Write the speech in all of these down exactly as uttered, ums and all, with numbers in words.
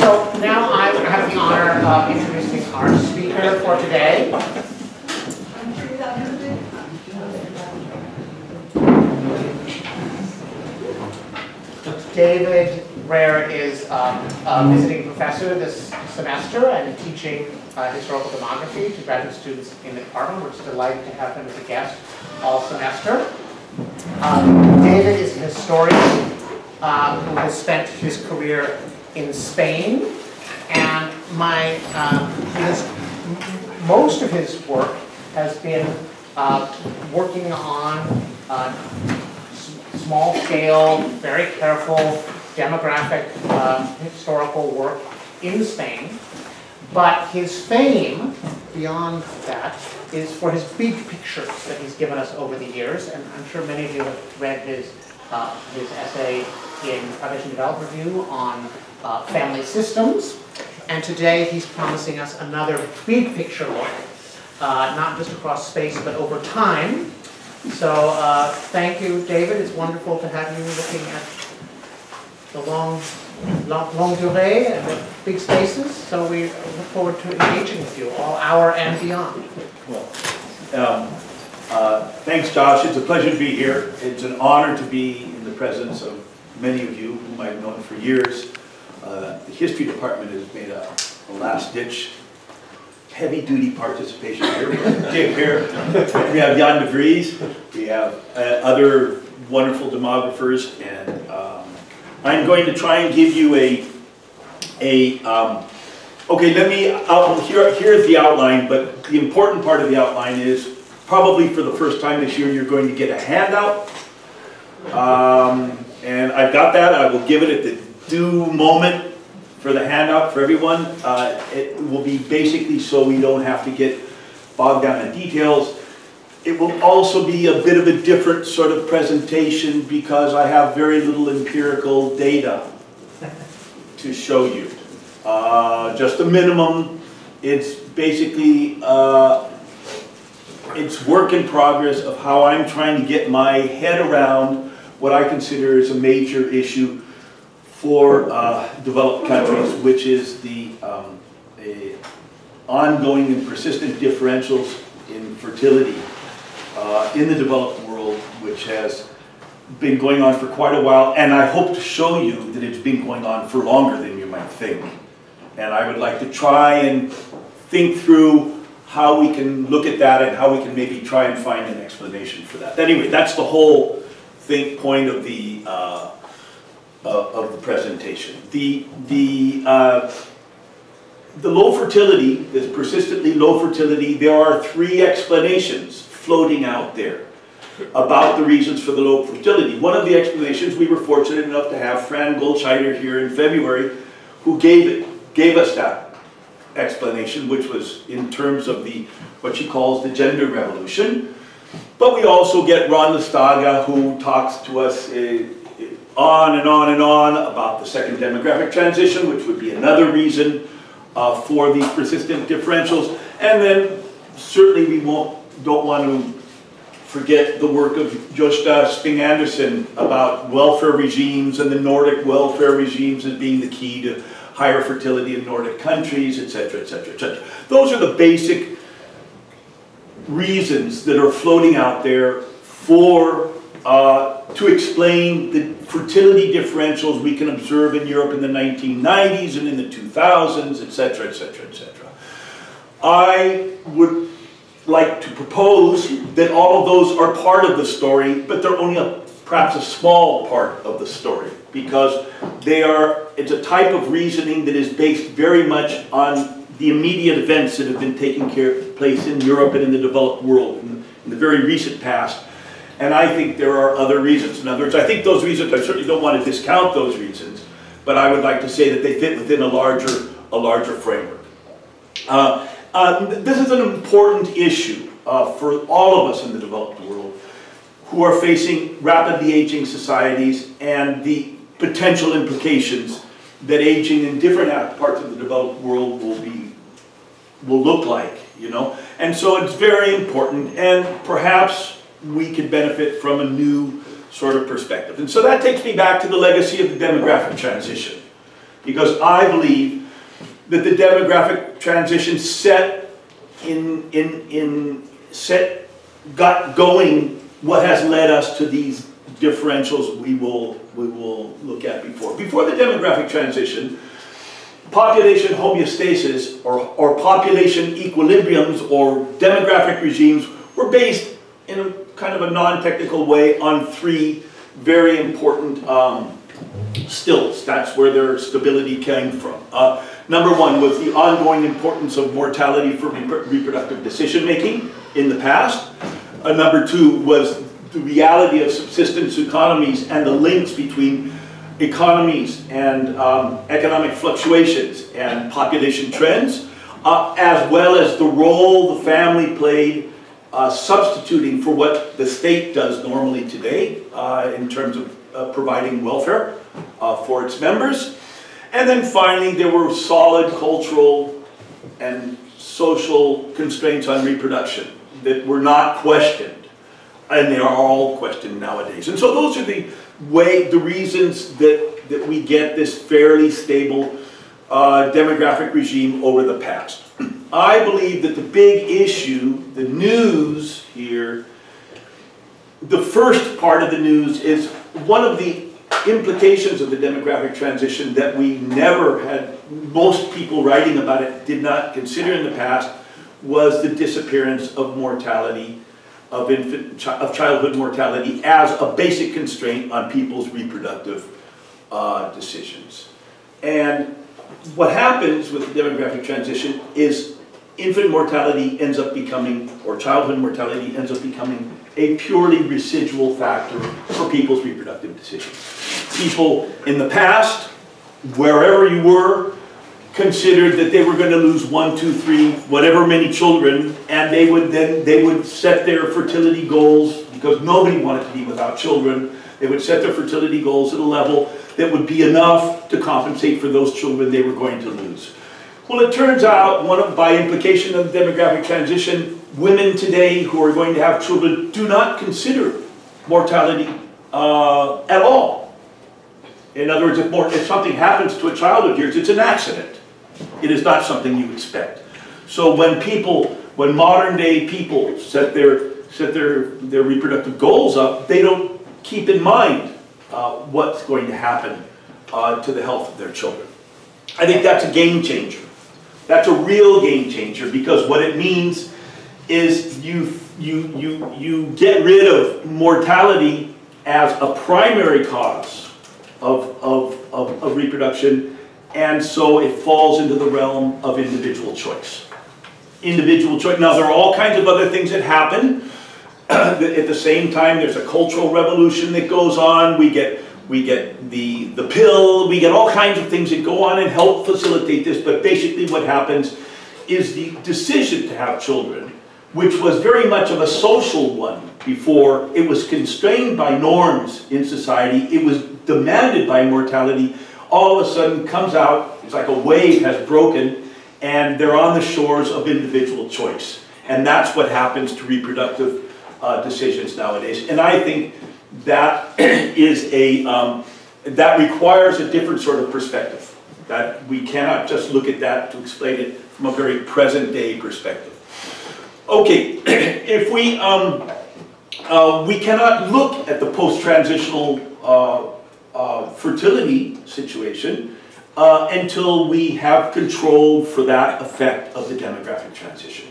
So now I have the honor of introducing our speaker for today. David Reher is um, a visiting professor this semester and teaching uh, historical demography to graduate students in the department. We're just delighted to have him as a guest all semester. Um, David is a historian uh, who has spent his career in Spain, and my um, his, most of his work has been uh, working on uh, small-scale, very careful demographic uh, historical work in Spain. But his fame, beyond that, is for his big pictures that he's given us over the years. And I'm sure many of you have read his, uh, his essay in Foundation Development Review on uh, family systems. And today he's promising us another big picture look, uh, not just across space, but over time. So uh, thank you, David. It's wonderful to have you looking at the long, long, long durée and the big spaces. So we look forward to engaging with you all hour and beyond. Well, um, uh, thanks, Josh. It's a pleasure to be here. It's an honor to be in the presence of many of you whom I've known for years. Uh, the history department has made a, a last-ditch heavy-duty participation here. Here. We have Jan De Vries. We have uh, other wonderful demographers, and um, I'm going to try and give you a a. Um, okay, let me. I'll, here, here's the outline. But the important part of the outline is probably for the first time this year you're going to get a handout, um, and I've got that. I will give it at the due moment for the handout for everyone. Uh, it will be basically so we don't have to get bogged down in details. It will also be a bit of a different sort of presentation because I have very little empirical data to show you. Uh, just a minimum. It's basically, uh, it's work in progress of how I'm trying to get my head around what I consider is a major issue for uh, developed countries, which is the um, a ongoing and persistent differentials in fertility uh, in the developed world, which has been going on for quite a while, and I hope to show you that it's been going on for longer than you might think. And I would like to try and think through how we can look at that and how we can maybe try and find an explanation for that. Anyway, that's the whole think point of the uh, Uh, of the presentation. The, the, uh, the low fertility, this persistently low fertility, there are three explanations floating out there about the reasons for the low fertility. One of the explanations, we were fortunate enough to have Fran Goldscheider here in February, who gave it, gave us that explanation, which was in terms of the, what she calls the gender revolution. But we also get Ron Lesthaeghe, who talks to us uh, on and on and on about the second demographic transition, which would be another reason uh, for these persistent differentials. And then certainly we won't, don't want to forget the work of Josta Sping Anderson about welfare regimes and the Nordic welfare regimes as being the key to higher fertility in Nordic countries, et cetera, et cetera, et cetera. Those are the basic reasons that are floating out there for Uh, to explain the fertility differentials we can observe in Europe in the nineteen nineties and in the two thousands, et cetera, et cetera, et cetera. I would like to propose that all of those are part of the story, but they're only a, perhaps a small part of the story, because they are, it's a type of reasoning that is based very much on the immediate events that have been taking care, place in Europe and in the developed world in, in the very recent past. And I think there are other reasons. In other words, I think those reasons, I certainly don't want to discount those reasons, but I would like to say that they fit within a larger, a larger framework. Uh, um, this is an important issue uh, for all of us in the developed world who are facing rapidly aging societies and the potential implications that aging in different parts of the developed world will be, will look like, you know? And so it's very important, and perhaps we could benefit from a new sort of perspective. And so that takes me back to the legacy of the demographic transition. because I believe that the demographic transition set in in in set got going what has led us to these differentials we will we will look at before before the demographic transition. Population homeostasis or, or population equilibriums or demographic regimes were based in a kind of a non-technical way on three very important um, stilts. That's where their stability came from. Uh, number one was the ongoing importance of mortality for re reproductive decision making in the past. Uh, number two was the reality of subsistence economies and the links between economies and um, economic fluctuations and population trends, uh, as well as the role the family played uh, substituting for what the state does normally today uh, in terms of uh, providing welfare uh, for its members. And then finally, there were solid cultural and social constraints on reproduction that were not questioned. And they are all questioned nowadays. And so those are the way, the reasons that, that we get this fairly stable uh, demographic regime over the past. I believe that the big issue, the news here, the first part of the news is one of the implications of the demographic transition that we never had, most people writing about it did not consider in the past, was the disappearance of mortality. Of, infant, of childhood mortality as a basic constraint on people's reproductive uh, decisions. And what happens with the demographic transition is infant mortality ends up becoming, or childhood mortality ends up becoming, a purely residual factor for people's reproductive decisions. People in the past, wherever you were, considered that they were going to lose one, two, three, whatever many children, and they would then they would set their fertility goals, because nobody wanted to be without children. They would set their fertility goals at a level that would be enough to compensate for those children they were going to lose. Well, it turns out, one of, by implication of the demographic transition, women today who are going to have children do not consider mortality uh, at all. In other words, if, more, if something happens to a child of yours, it's an accident. It is not something you expect. So when people, when modern day people set their set their their reproductive goals up, they don't keep in mind uh, what's going to happen uh, to the health of their children. I think that's a game changer. That's a real game changer, because what it means is you you you you get rid of mortality as a primary cause of of of, of reproduction. And so it falls into the realm of individual choice. Individual choice. Now, there are all kinds of other things that happen. At the same time, there's a cultural revolution that goes on. We get, we get the, the pill. We get all kinds of things that go on and help facilitate this. But basically what happens is the decision to have children, which was very much of a social one before. It was constrained by norms in society. It was demanded by mortality. All of a sudden comes out, it's like a wave has broken, and they're on the shores of individual choice. And that's what happens to reproductive uh, decisions nowadays. And I think that is a, um, that requires a different sort of perspective. That we cannot just look at that to explain it from a very present day perspective. Okay, if we, um, uh, we cannot look at the post-transitional uh, Uh, fertility situation uh, until we have controlled for that effect of the demographic transition.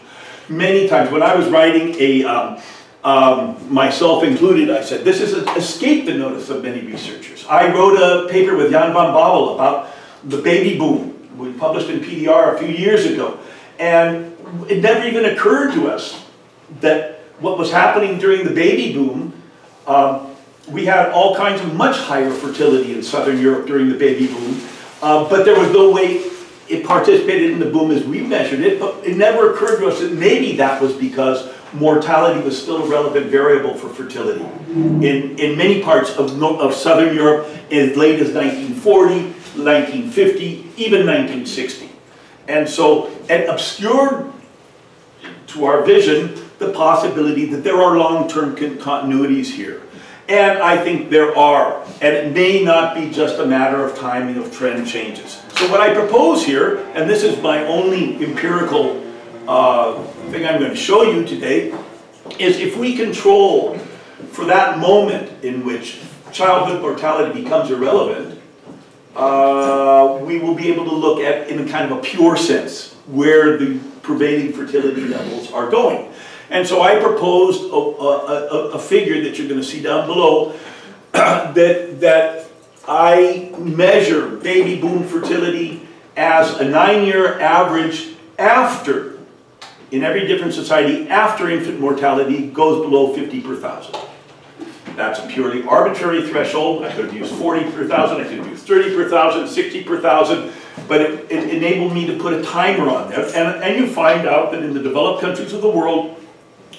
Many times when I was writing, a um, um, myself included, I said this has escaped the notice of many researchers. I wrote a paper with Jan van Bavel about the baby boom. We published in P D R a few years ago, and it never even occurred to us that what was happening during the baby boom, um, we had all kinds of much higher fertility in Southern Europe during the baby boom, uh, but there was no way it participated in the boom as we measured it, but it never occurred to us that maybe that was because mortality was still a relevant variable for fertility. In, in many parts of, of Southern Europe, as late as nineteen forty, nineteen fifty, even nineteen sixty. And so it obscured to our vision the possibility that there are long-term continuities here. And I think there are, and it may not be just a matter of timing of trend changes. So what I propose here, and this is my only empirical uh, thing I'm going to show you today, is if we control for that moment in which childhood mortality becomes irrelevant, uh, we will be able to look at, in kind of a pure sense, where the prevailing fertility levels are going. And so I proposed a, a, a figure that you're going to see down below that, that I measure baby boom fertility as a nine-year average after, in every different society, after infant mortality goes below fifty per thousand. That's a purely arbitrary threshold. I could have used forty per thousand, I could have used thirty per thousand, sixty per thousand. But it, it enabled me to put a timer on there. And, and you find out that in the developed countries of the world,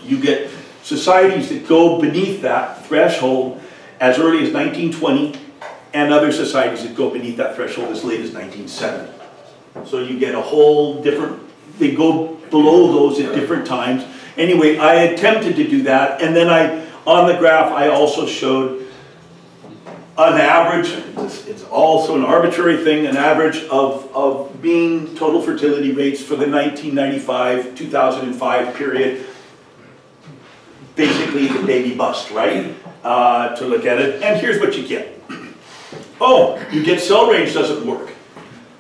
you get societies that go beneath that threshold as early as nineteen twenty, and other societies that go beneath that threshold as late as nineteen seventy. So you get a whole different, they go below those at different times. Anyway, I attempted to do that, and then I, on the graph, I also showed an average, it's also an arbitrary thing, an average of, of mean total fertility rates for the nineteen ninety-five to two thousand five period. Basically the baby bust, right? Uh, to look at it, and here's what you get. Oh, you get cell range doesn't work.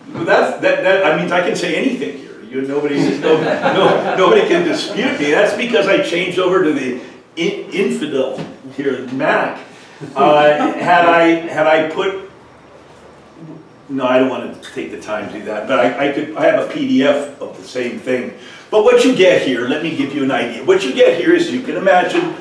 That's, that, that, I mean, I can say anything here. You, nobody, no, no, nobody can dispute me. That's because I changed over to the in, infidel here, Mac. Uh, had I had I put, no, I don't want to take the time to do that, but I, I could I have a P D F of the same thing. But what you get here, let me give you an idea. What you get here is, you can imagine,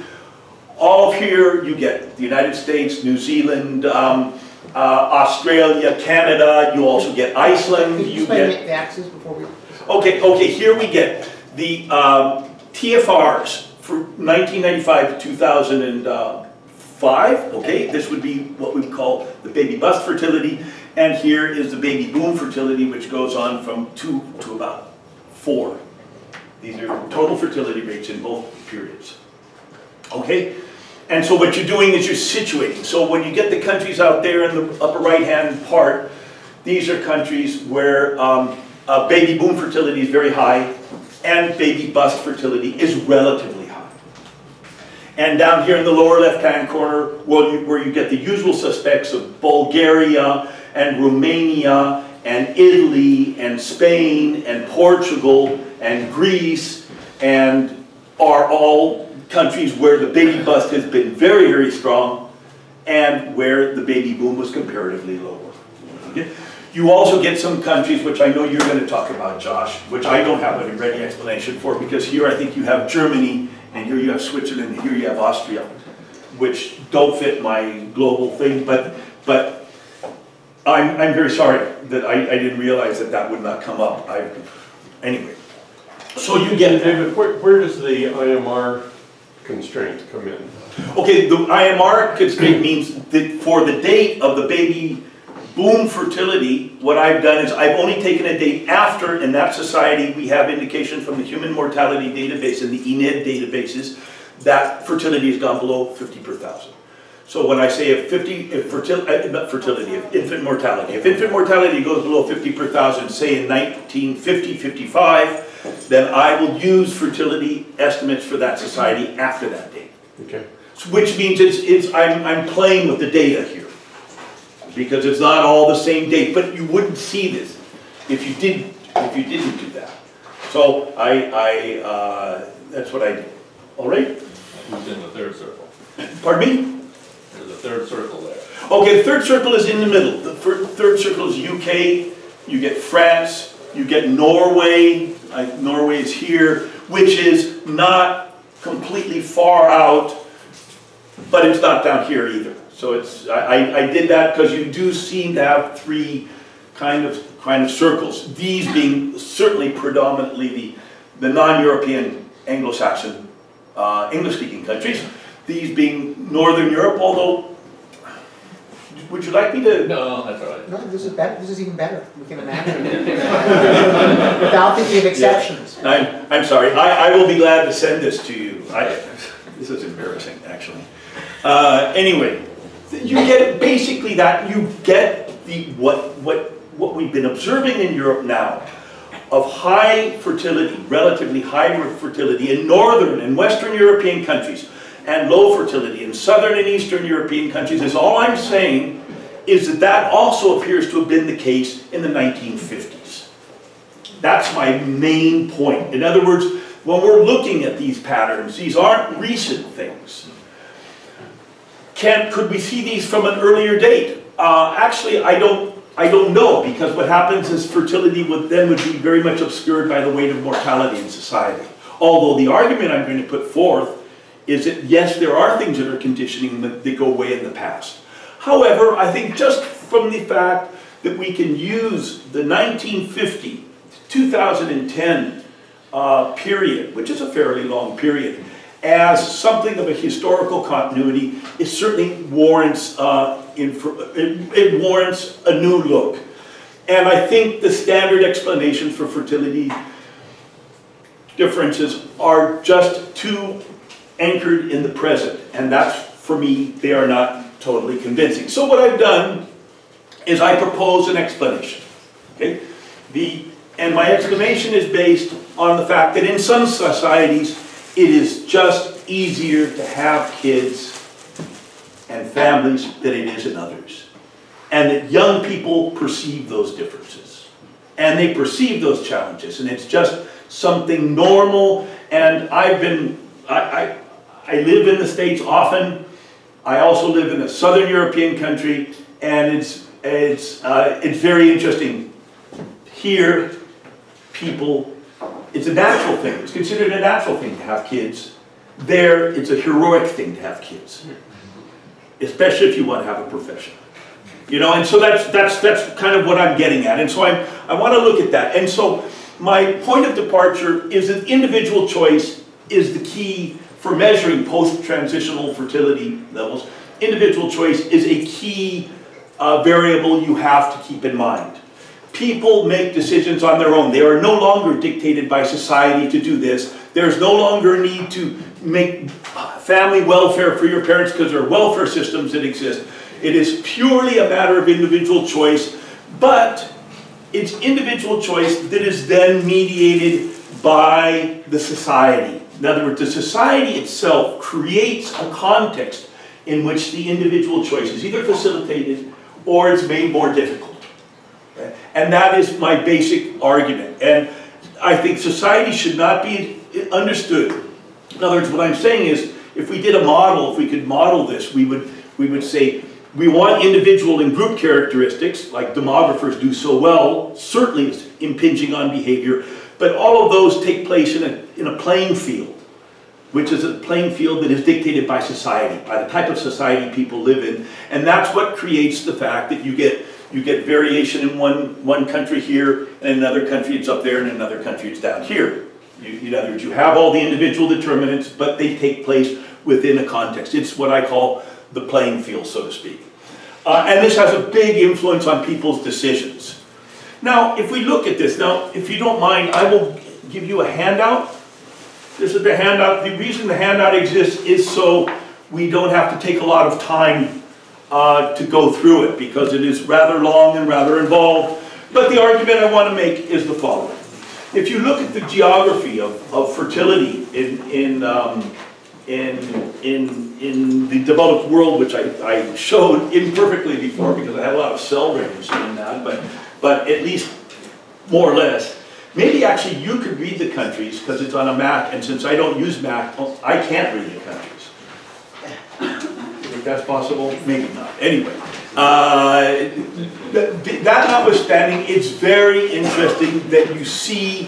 all of here you get the United States, New Zealand, um, uh, Australia, Canada. You also get Iceland. Can you, you get the axes before we. Okay, okay. Here we get the um, T F Rs for nineteen ninety-five to two thousand. Uh, Five, okay, this would be what we call the baby bust fertility, and here is the baby boom fertility, which goes on from two to about four. These are total fertility rates in both periods. Okay, and so what you're doing is you're situating. So when you get the countries out there in the upper right-hand part, these are countries where um, uh, baby boom fertility is very high, and baby bust fertility is relatively. And down here in the lower left-hand corner, where you, where you get the usual suspects of Bulgaria and Romania and Italy and Spain and Portugal and Greece, and are all countries where the baby bust has been very, very strong and where the baby boom was comparatively lower. Okay? You also get some countries, which I know you're going to talk about, Josh, which I don't have a ready explanation for, because here I think you have Germany, and here you have Switzerland, and here you have Austria, which don't fit my global thing, but but I'm, I'm very sorry that I, I didn't realize that that would not come up. I, anyway, so you get... David, where, where does the I M R constraint come in? Okay, the I M R constraint means that for the date of the baby boom fertility, what I've done is I've only taken a date after, in that society, we have indication from the human mortality database and the I N E D databases that fertility has gone below fifty per thousand. So when I say if fifty, if fertility, not fertility, if infant mortality, if infant mortality goes below fifty per thousand, say in nineteen fifty, fifty-five, then I will use fertility estimates for that society after that date. Okay. So, which means it's, it's, I'm, I'm playing with the data here, because it's not all the same date, but you wouldn't see this if you didn't if you didn't do that. So I, I uh, that's what I did. All right. Who's in the third circle? Pardon me? There's a third circle there. Okay, the third circle is in the middle. The third circle is U K. You get France. You get Norway. I, Norway is here, which is not completely far out, but it's not down here either. So it's, I, I did that because you do seem to have three kind of kind of circles. These being certainly predominantly the, the non-European Anglo-Saxon uh, English-speaking countries. These being Northern Europe. Although, would you like me to? No, that's all right. No, this is better. This is even better. We can imagine it without thinking of exceptions. Yeah. I'm I'm sorry. I I will be glad to send this to you. I, this is embarrassing, actually. Uh, anyway, you get basically that you get the what what what we've been observing in Europe now of high fertility, relatively high fertility in northern and western European countries, and low fertility in southern and eastern European countries. Is all I'm saying is that that also appears to have been the case in the nineteen fifties. That's my main point. In other words, when we're looking at these patterns, these aren't recent things. Can, could we see these from an earlier date? Uh, actually, I don't, I don't know, because what happens is fertility would then would be very much obscured by the weight of mortality in society. Although the argument I'm going to put forth is that yes, there are things that are conditioning that, that go way in the past. However, I think just from the fact that we can use the nineteen fifty to two thousand ten uh, period, which is a fairly long period, as something of a historical continuity, it certainly warrants, uh, it, it warrants a new look. And I think the standard explanations for fertility differences are just too anchored in the present. And that's, for me, they are not totally convincing. So what I've done is I propose an explanation. Okay? The, and my explanation is based on the fact that in some societies, it is just easier to have kids and families than it is in others. And that young people perceive those differences. And they perceive those challenges. And it's just something normal. And I've been, I, I, I live in the States often. I also live in a Southern European country. And it's, it's, uh, it's very interesting. Here, people, it's a natural thing. It's considered a natural thing to have kids. There, it's a heroic thing to have kids, especially if you want to have a profession. You know, and so that's that's that's kind of what I'm getting at. And so I I want to look at that. And so my point of departure is that individual choice is the key for measuring post-transitional fertility levels. Individual choice is a key uh, variable you have to keep in mind. People make decisions on their own. They are no longer dictated by society to do this. There's no longer a need to make family welfare for your parents because there are welfare systems that exist. It is purely a matter of individual choice, but it's individual choice that is then mediated by the society. In other words, the society itself creates a context in which the individual choice is either facilitated or it's made more difficult. And that is my basic argument. And I think society should not be understood. In other words, what I'm saying is, if we did a model, if we could model this, we would, we would say, we want individual and group characteristics, like demographers do so well, certainly it's impinging on behavior, but all of those take place in a, in a playing field, which is a playing field that is dictated by society, by the type of society people live in. And that's what creates the fact that you get You get variation in one, one country here, and in another country it's up there, and in another country it's down here. You, in other words, you have all the individual determinants, but they take place within a context. It's what I call the playing field, so to speak. Uh, and this has a big influence on people's decisions. Now, if we look at this, now, if you don't mind, I will give you a handout. This is the handout. The reason the handout exists is so we don't have to take a lot of time Uh, to go through it, because it is rather long and rather involved. But the argument I want to make is the following. If you look at the geography of, of fertility in, in, um, in, in, in the developed world, which I, I showed imperfectly before because I had a lot of cell rings in that, but, but at least more or less, maybe actually you could read the countries because it's on a Mac, and since I don't use Mac, I can't read the countries. If that's possible, maybe not. Anyway, uh, th that notwithstanding, it's very interesting that you see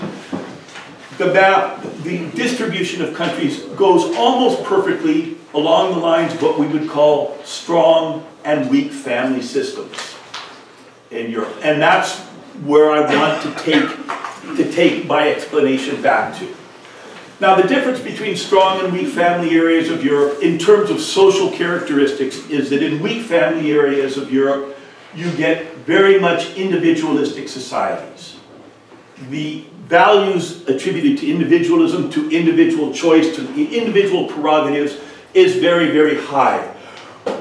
the map, the distribution of countries goes almost perfectly along the lines of what we would call strong and weak family systems in Europe. And that's where I want to take, to take my explanation back to. Now, the difference between strong and weak family areas of Europe in terms of social characteristics is that in weak family areas of Europe, you get very much individualistic societies. The values attributed to individualism, to individual choice, to individual prerogatives is very, very high.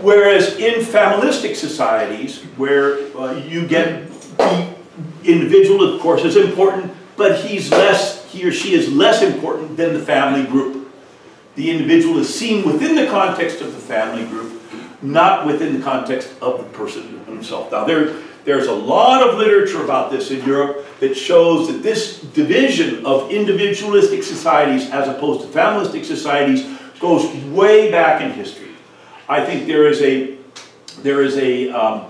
Whereas in familistic societies, where uh, you get the individual, of course, is important, but he's less, he or she is less important than the family group. The individual is seen within the context of the family group, not within the context of the person himself. Now, there, there's a lot of literature about this in Europe that shows that this division of individualistic societies as opposed to familistic societies goes way back in history. I think there is a, there is a, um,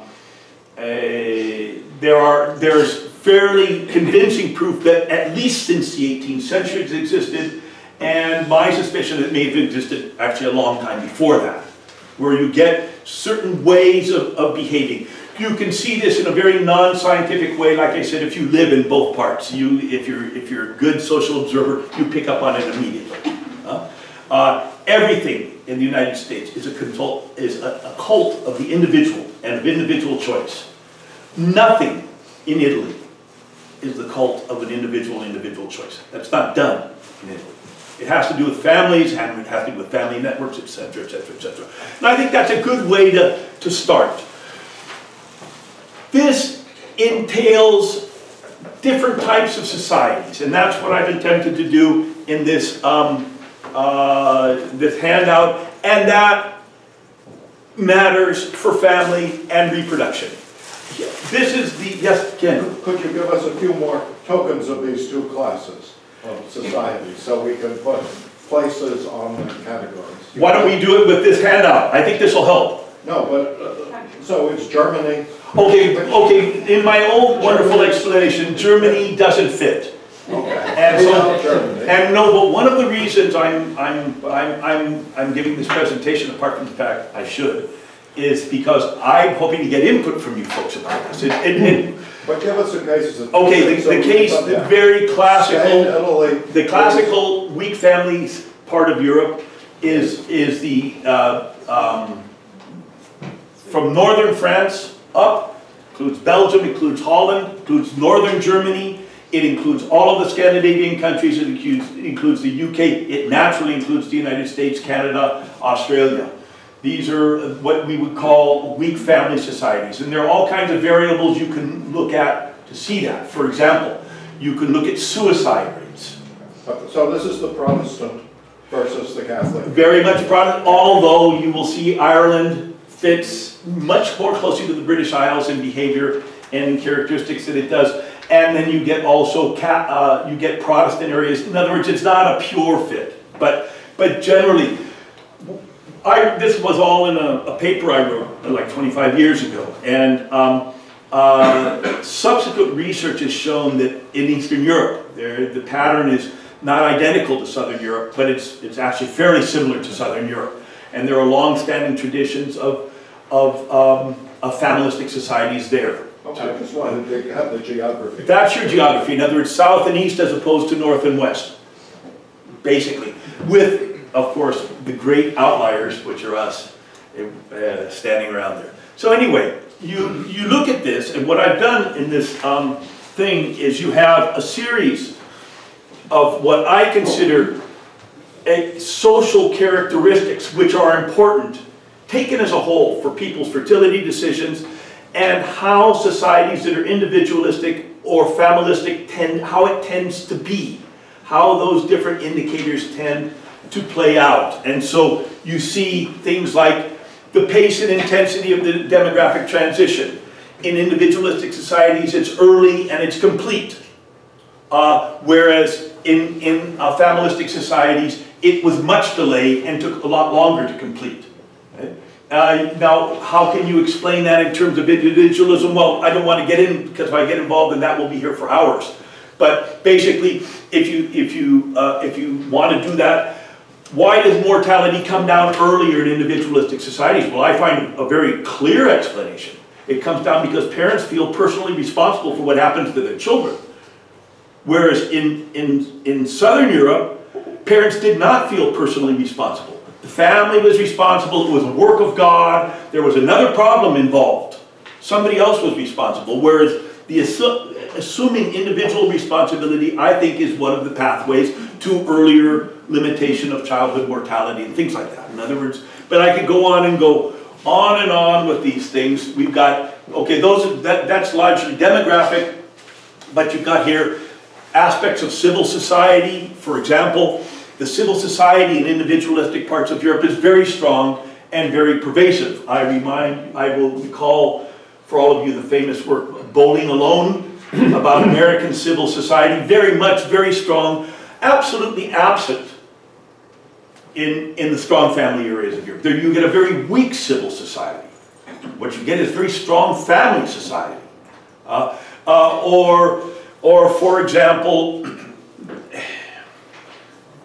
a there are, there's fairly convincing proof that at least since the eighteenth century it's existed, and my suspicion that it may have existed actually a long time before that, where you get certain ways of, of behaving. You can see this in a very non-scientific way, like I said, if you live in both parts. You, if you're, if you're a good social observer, you pick up on it immediately. Uh, uh, everything in the United States is a consult, is a, a cult of the individual and of individual choice. Nothing in Italy is the cult of an individual individual choice. That's not done in Italy. It has to do with families, and it has to do with family networks, et cetera, et cetera, et cetera. And I think that's a good way to, to start. This entails different types of societies, and that's what I've attempted to do in this um, Uh, this handout, and that matters for family and reproduction. This is the, yes, Ken? Could you give us a few more tokens of these two classes of society so we can put places on the categories? Why don't we do it with this handout? I think this will help. No, but, uh, so it's Germany. Okay, okay, in my old wonderful explanation, Germany doesn't fit. Okay. And, so, and no, but one of the reasons I'm, I'm, I'm, I'm, I'm giving this presentation, apart from the fact I should, is because I'm hoping to get input from you folks about this. It, it, it, but give us some cases. Of okay, the, so the case, the that. very classical, Italy, the classical weak families part of Europe is, is the, uh, um, from northern France up, includes Belgium, includes Holland, includes northern Germany. It includes all of the Scandinavian countries, it includes, it includes the U K, it naturally includes the United States, Canada, Australia. These are what we would call weak family societies, and there are all kinds of variables you can look at to see that. For example, you can look at suicide rates. So this is the Protestant versus the Catholic. Very much Protestant, although you will see Ireland fits much more closely to the British Isles in behavior and in characteristics than it does. And then you get also cat, uh, you get Protestant areas. In other words, it's not a pure fit, but but generally, I this was all in a, a paper I wrote like twenty-five years ago, and um, uh, subsequent research has shown that in Eastern Europe, there, the pattern is not identical to Southern Europe, but it's it's actually fairly similar to Southern Europe, and there are long-standing traditions of of, um, of familistic societies there. Okay, I just wanted to have the geography. That's your geography. In other words, south and east as opposed to north and west, basically. With, of course, the great outliers, which are us, uh, standing around there. So anyway, you, you look at this, and what I've done in this um, thing is you have a series of what I consider a social characteristics, which are important, taken as a whole for people's fertility decisions, and how societies that are individualistic or familistic tend, how it tends to be, how those different indicators tend to play out. And so you see things like the pace and intensity of the demographic transition. In individualistic societies, it's early and it's complete. Uh, whereas in, in uh, familistic societies, it was much delayed and took a lot longer to complete. Right? Uh, now, how can you explain that in terms of individualism? Well, I don't want to get in, because if I get involved in that, we'll be here for hours. But basically, if you, if you, uh, if you want to do that, why does mortality come down earlier in individualistic societies? Well, I find a very clear explanation. It comes down because parents feel personally responsible for what happens to their children. Whereas in, in, in Southern Europe, parents did not feel personally responsible. The family was responsible, it was a work of God, there was another problem involved. Somebody else was responsible, whereas the assu assuming individual responsibility, I think, is one of the pathways to earlier limitation of childhood mortality and things like that. In other words, but I could go on and go on and on with these things. We've got, okay, those that, that's largely demographic, but you've got here aspects of civil society. For example, the civil society in individualistic parts of Europe is very strong and very pervasive. I remind, I will recall for all of you the famous work Bowling Alone about American civil society, very much, very strong, absolutely absent in, in the strong family areas of Europe. There you get a very weak civil society. What you get is very strong family society. Uh, uh, or, or, for example,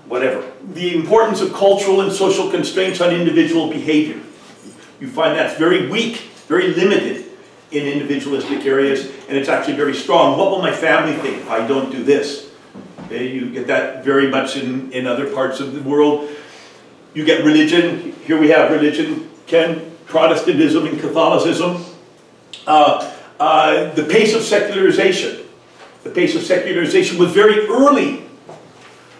whatever. The importance of cultural and social constraints on individual behavior. You find that's very weak, very limited in individualistic areas, and it's actually very strong. What will my family think if I don't do this? Okay, you get that very much in, in other parts of the world. You get religion. Here we have religion, Ken, Protestantism and Catholicism. Uh, uh, the pace of secularization. The pace of secularization was very early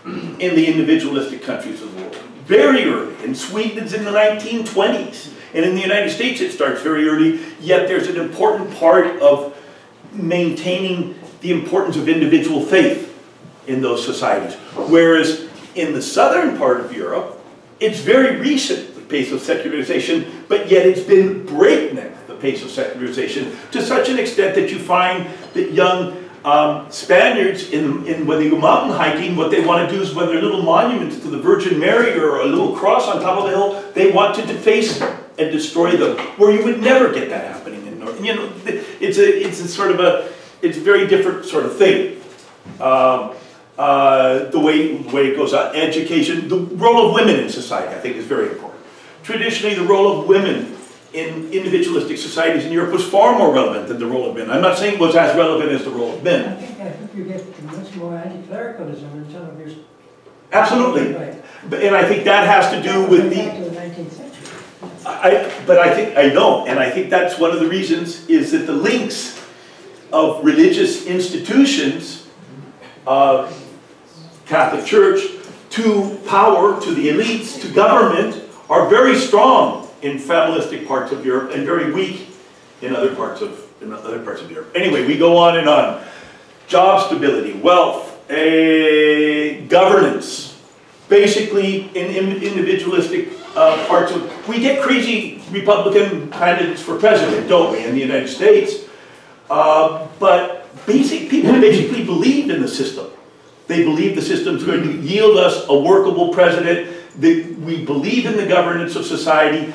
in the individualistic countries of the world. Very early. In Sweden, it's in the nineteen twenties. And in the United States, it starts very early, yet there's an important part of maintaining the importance of individual faith in those societies. Whereas in the southern part of Europe, it's very recent, the pace of secularization, but yet it's been breakneck, the pace of secularization, to such an extent that you find that young Um, Spaniards, in, in when they go mountain hiking, what they want to do is when there are little monuments to the Virgin Mary or a little cross on top of the hill, they want to deface them and destroy them, where you would never get that happening in North. You know, it's a, it's a sort of a, it's a very different sort of thing. Um, uh, the way, the way it goes on. Education, the role of women in society, I think, is very important. Traditionally, the role of women in individualistic societies in Europe was far more relevant than the role of men. I'm not saying it was as relevant as the role of men. I think, I think you get much more anti-clericalism in some of your... Absolutely. Right. But, and I think that has to do with the... Back to the nineteenth century. I, but I think, I know, and I think that's one of the reasons is that the links of religious institutions, uh, Catholic Church, to power, to the elites, to government, are very strong in familistic parts of Europe and very weak in other parts of in other parts of Europe. Anyway, we go on and on. Job stability, wealth, eh, governance. Basically, in, in individualistic uh, parts of, we get crazy Republican candidates for president, don't we, in the United States? Uh, but basic people basically believe in the system. They believe the system's going to yield us a workable president. They, we believe in the governance of society.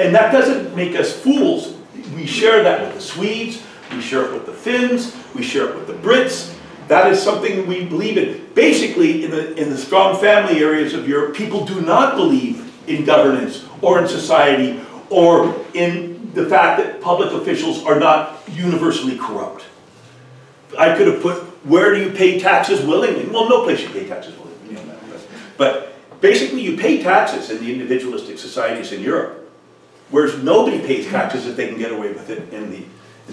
And that doesn't make us fools. We share that with the Swedes, we share it with the Finns, we share it with the Brits. That is something we believe in. Basically, in the, in the strong family areas of Europe, people do not believe in governance or in society or in the fact that public officials are not universally corrupt. I could have put, where do you pay taxes willingly? Well, no place you pay taxes willingly. You know, but basically, you pay taxes in the individualistic societies in Europe. Whereas nobody pays taxes if they can get away with it in the,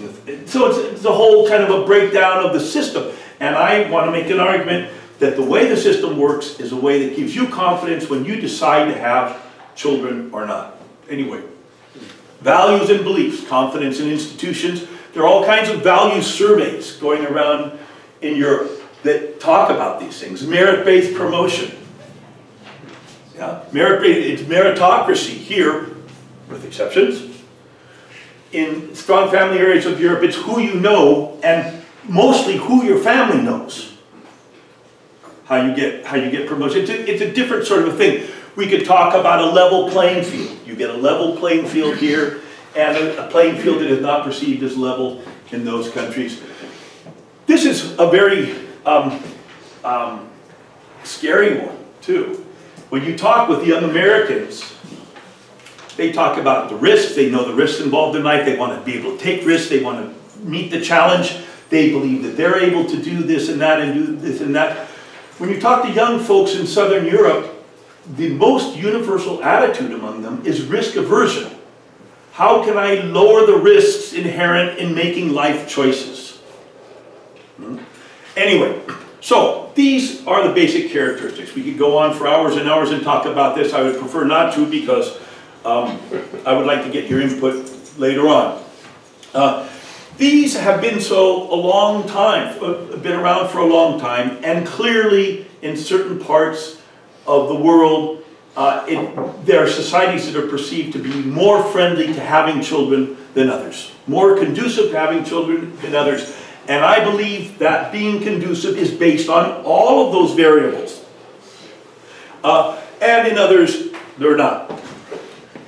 in the so it's, it's a whole kind of a breakdown of the system. And I want to make an argument that the way the system works is a way that gives you confidence when you decide to have children or not. Anyway, values and beliefs, confidence in institutions. There are all kinds of value surveys going around in Europe that talk about these things. Merit-based promotion. Yeah, merit-based, it's meritocracy here, with exceptions. In strong family areas of Europe, it's who you know and mostly who your family knows. How you get, how you get promotion. It's a, it's a different sort of a thing. We could talk about a level playing field. You get a level playing field here and a, a playing field that is not perceived as level in those countries. This is a very um, um, scary one, too. When you talk with young Americans, they talk about the risks, they know the risks involved in life, they want to be able to take risks, they want to meet the challenge, they believe that they're able to do this and that and do this and that. When you talk to young folks in Southern Europe, the most universal attitude among them is risk aversion. How can I lower the risks inherent in making life choices? Anyway, So these are the basic characteristics. We could go on for hours and hours and talk about this. I would prefer not to because um, I would like to get your input later on. Uh, these have been so a long time, been around for a long time, and clearly in certain parts of the world, uh, it, there are societies that are perceived to be more friendly to having children than others, more conducive to having children than others. And I believe that being conducive is based on all of those variables. Uh, and in others, they're not.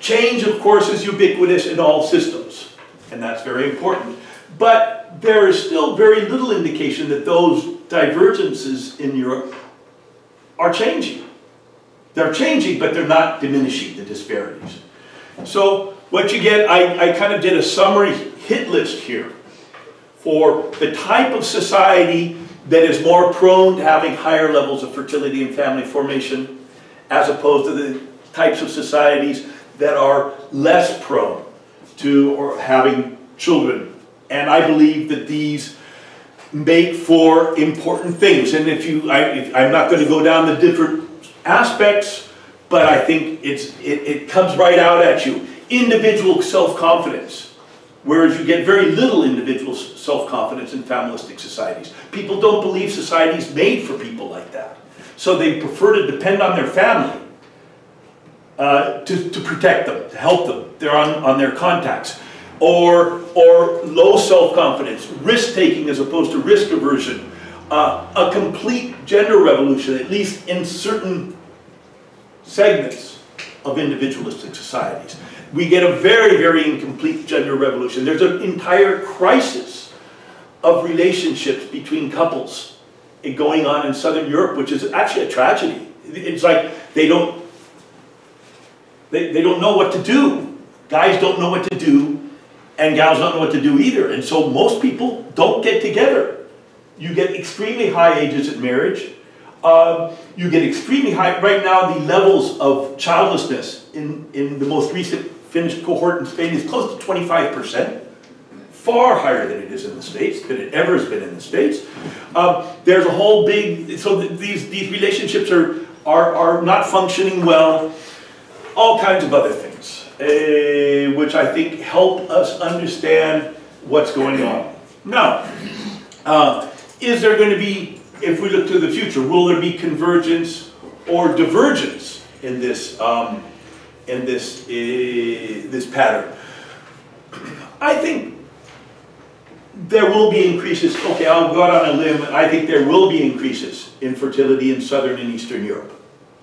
Change, of course, is ubiquitous in all systems, and that's very important. But there is still very little indication that those divergences in Europe are changing. They're changing, but they're not diminishing the disparities. So what you get, I, I kind of did a summary hit list here for the type of society that is more prone to having higher levels of fertility and family formation, as opposed to the types of societies that are less prone to or having children. And I believe that these make for important things. And if you, I, if, I'm not going to go down the different aspects, but I think it's, it, it comes right out at you. Individual self-confidence. Whereas you get very little individual self-confidence in familistic societies. People don't believe society's made for people like that. So they prefer to depend on their family uh, to, to protect them, to help them. They're on, on their contacts. Or, or low self-confidence, risk-taking as opposed to risk aversion. Uh, a complete gender revolution, at least in certain segments of individualistic societies. We get a very, very incomplete gender revolution. There's an entire crisis of relationships between couples going on in Southern Europe, which is actually a tragedy. It's like they don't, they, they don't know what to do. Guys don't know what to do, and gals don't know what to do either. And so most people don't get together. You get extremely high ages at marriage. Uh, you get extremely high, right now the levels of childlessness in, in the most recent Finnish cohort in Spain is close to twenty-five percent, far higher than it is in the States, than it ever has been in the States. Uh, there's a whole big, so th these, these relationships are, are, are not functioning well, all kinds of other things, uh, which I think help us understand what's going on. Now, uh, is there going to be, if we look to the future, will there be convergence or divergence in this um, in this uh, this pattern? I think there will be increases. Okay, I'll go out on a limb. I think there will be increases in fertility in Southern and Eastern Europe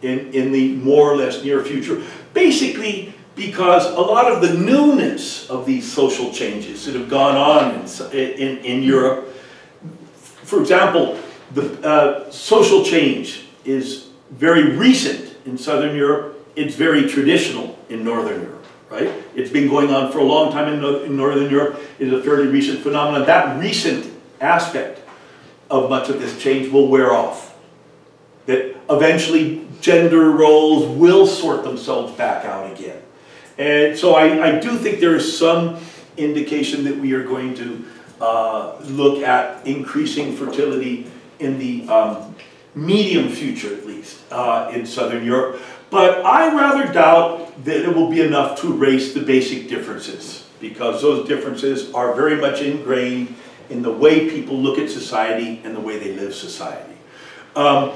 in in the more or less near future. Basically, because a lot of the newness of these social changes that have gone on in in, in Europe, for example. The uh, social change is very recent in Southern Europe. It's very traditional in Northern Europe, right? It's been going on for a long time in, no in Northern Europe. It's a fairly recent phenomenon. That recent aspect of much of this change will wear off. That eventually gender roles will sort themselves back out again. And so I, I do think there is some indication that we are going to uh, look at increasing fertility in the um, medium future, at least, uh, in Southern Europe. But I rather doubt that it will be enough to erase the basic differences, because those differences are very much ingrained in the way people look at society and the way they live society. Um,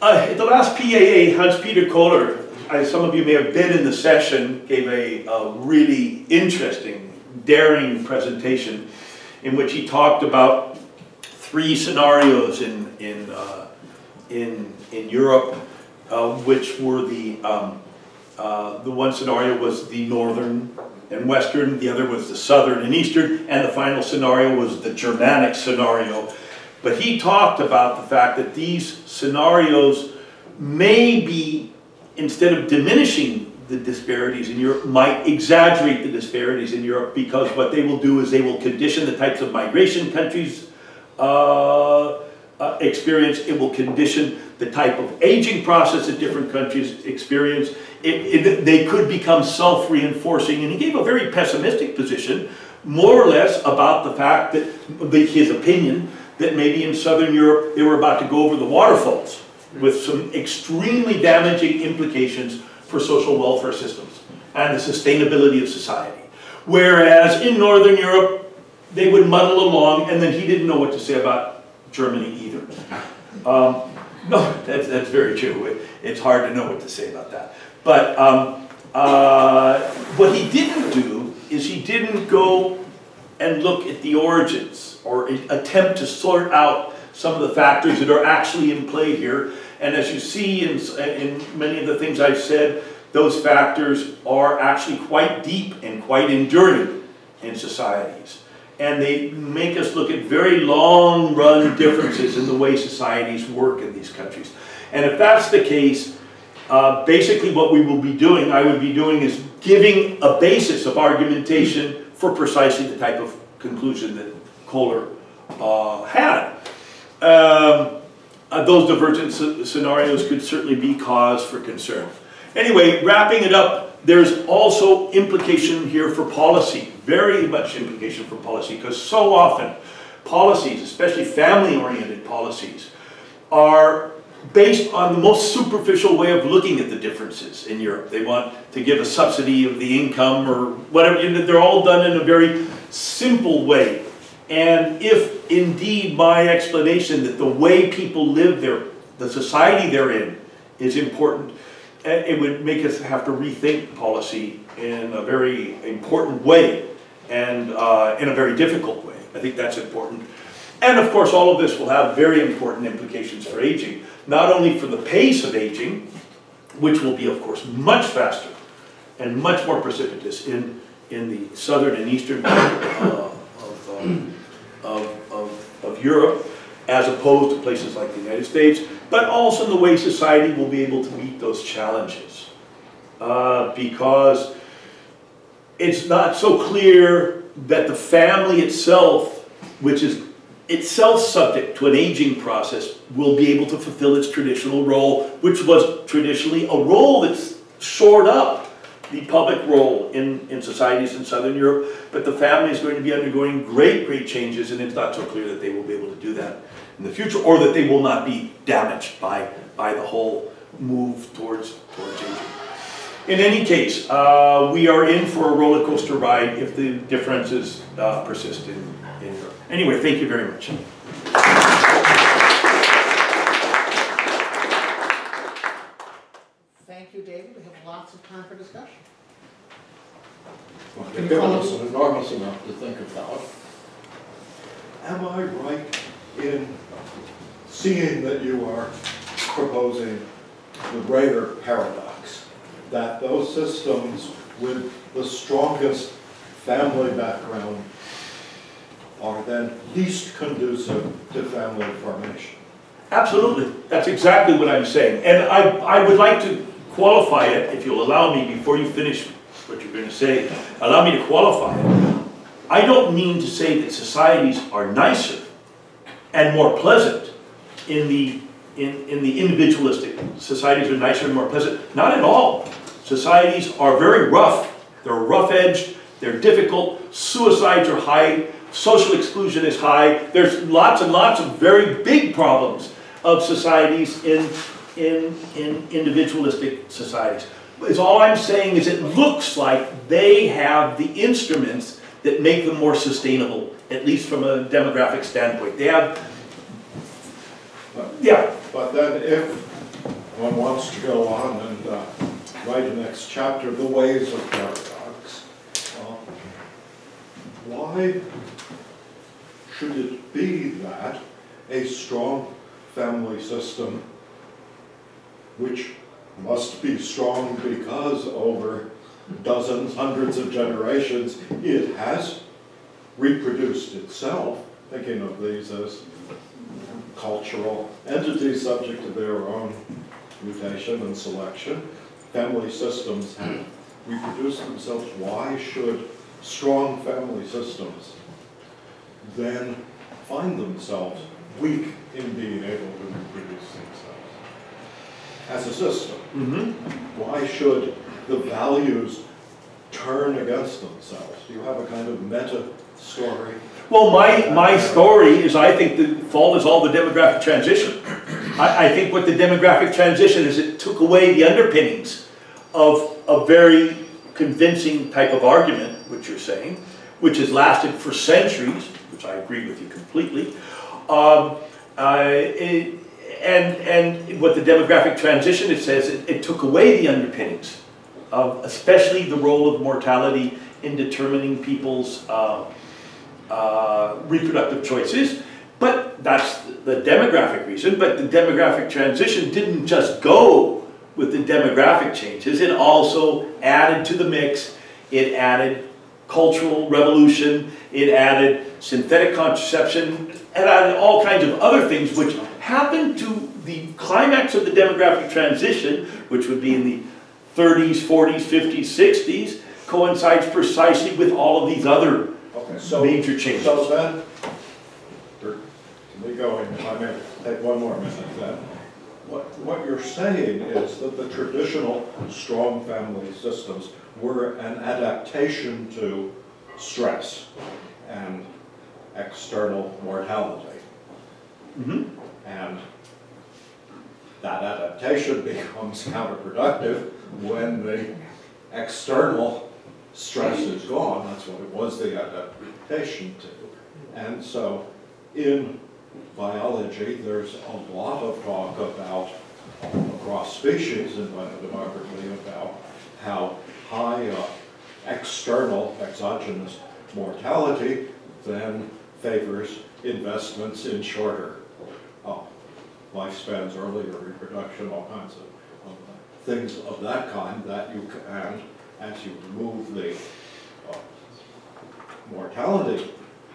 uh, at the last P A A, Hans-Peter Kohler, I, some of you may have been in the session, gave a, a really interesting, daring presentation in which he talked about three scenarios in in uh, in in Europe, uh, which were the um, uh, the one scenario was the northern and western, the other was the southern and eastern, and the final scenario was the Germanic scenario. But he talked about the fact that these scenarios may be, instead of diminishing the disparities in Europe, might exaggerate the disparities in Europe, because what they will do is they will condition the types of migration countries Uh, uh, experience, it will condition the type of aging process that different countries experience. It, it, they could become self-reinforcing, and he gave a very pessimistic position, more or less, about the fact that, the, his opinion, that maybe in Southern Europe they were about to go over the waterfalls with some extremely damaging implications for social welfare systems and the sustainability of society. Whereas in Northern Europe, they would muddle along, and then he didn't know what to say about Germany either. Um, no, that's, that's very true. It, it's hard to know what to say about that. But um, uh, what he didn't do is he didn't go and look at the origins or attempt to sort out some of the factors that are actually in play here. And as you see in, in many of the things I've said, those factors are actually quite deep and quite enduring in societies. And they make us look at very long-run differences in the way societies work in these countries. And if that's the case, uh, basically what we will be doing, I would be doing, is giving a basis of argumentation for precisely the type of conclusion that Kohler uh, had. Um, Uh, those divergent scenarios could certainly be cause for concern. Anyway, wrapping it up, there's also implication here for policy, very much implication for policy, because so often policies, especially family-oriented policies, are based on the most superficial way of looking at the differences in Europe. They want to give a subsidy of the income or whatever. You know, they're all done in a very simple way. And if indeed my explanation that the way people live there, the society they're in, is important, it would make us have to rethink policy in a very important way and uh, in a very difficult way. I think that's important. And of course, all of this will have very important implications for aging, not only for the pace of aging, which will be, of course, much faster and much more precipitous in, in the southern and eastern uh, of, um, of, of, of Europe, as opposed to places like the United States, but also in the way society will be able to meet those challenges. Uh, because it's not so clear that the family itself, which is itself subject to an aging process, will be able to fulfill its traditional role, which was traditionally a role that's shored up the public role in, in societies in Southern Europe, but the family is going to be undergoing great, great changes, and it's not so clear that they will be able to do that in the future, or that they will not be damaged by, by the whole move towards, towards aging. In any case, uh, we are in for a roller coaster ride if the differences uh, persist in, in Europe. Anyway, thank you very much. Thank you, David. We have lots of time for discussion. Well, can you call us enormous enough to think about? Am I right in seeing that you are proposing the Reher paradox, that those systems with the strongest family background are then least conducive to family formation? Absolutely. That's exactly what I'm saying. And I, I would like to qualify it, if you'll allow me, before you finish what you're going to say. Allow me to qualify it. I don't mean to say that societies are nicer and more pleasant in the, in, in the individualistic. Societies are nicer and more pleasant. Not at all. Societies are very rough. They're rough-edged. They're difficult. Suicides are high. Social exclusion is high. There's lots and lots of very big problems of societies in In, in individualistic societies. It's all I'm saying is it looks like they have the instruments that make them more sustainable, at least from a demographic standpoint. They have, but, yeah. But then if one wants to go on and uh, write the next chapter, the ways of paradox, uh, why should it be that a strong family system, which must be strong because over dozens, hundreds of generations, it has reproduced itself, thinking of these as cultural entities subject to their own mutation and selection. Family systems have reproduced themselves. Why should strong family systems then find themselves weak in being able to reproduce themselves as a system? Mm-hmm. Why should the values turn against themselves? You have a kind of meta story Well, my, my story is I think the fault is all the demographic transition. I, I think what the demographic transition is, it took away the underpinnings of a very convincing type of argument, which you're saying, which has lasted for centuries, which I agree with you completely. Um, uh, it, and, and what the demographic transition, it says, it, it took away the underpinnings of especially the role of mortality in determining people's uh, uh, reproductive choices. But that's the demographic reason, but the demographic transition didn't just go with the demographic changes, it also added to the mix, it added cultural revolution, it added synthetic contraception, and added all kinds of other things which happened to the climax of the demographic transition, which would be in the thirties, forties, fifties, sixties, coincides precisely with all of these other okay, so, major changes. So then, we go in, I may take one more minute then. What, what you're saying is that the traditional strong family systems were an adaptation to stress and external mortality. Mm-hmm. And that adaptation becomes counterproductive when the external stress is gone. That's what it was the adaptation to. And so in biology, there's a lot of talk about, across species and demographically, about how high uh, external exogenous mortality then favors investments in shorter uh, lifespans, earlier reproduction, all kinds of uh, things of that kind that you can, as you remove the uh, mortality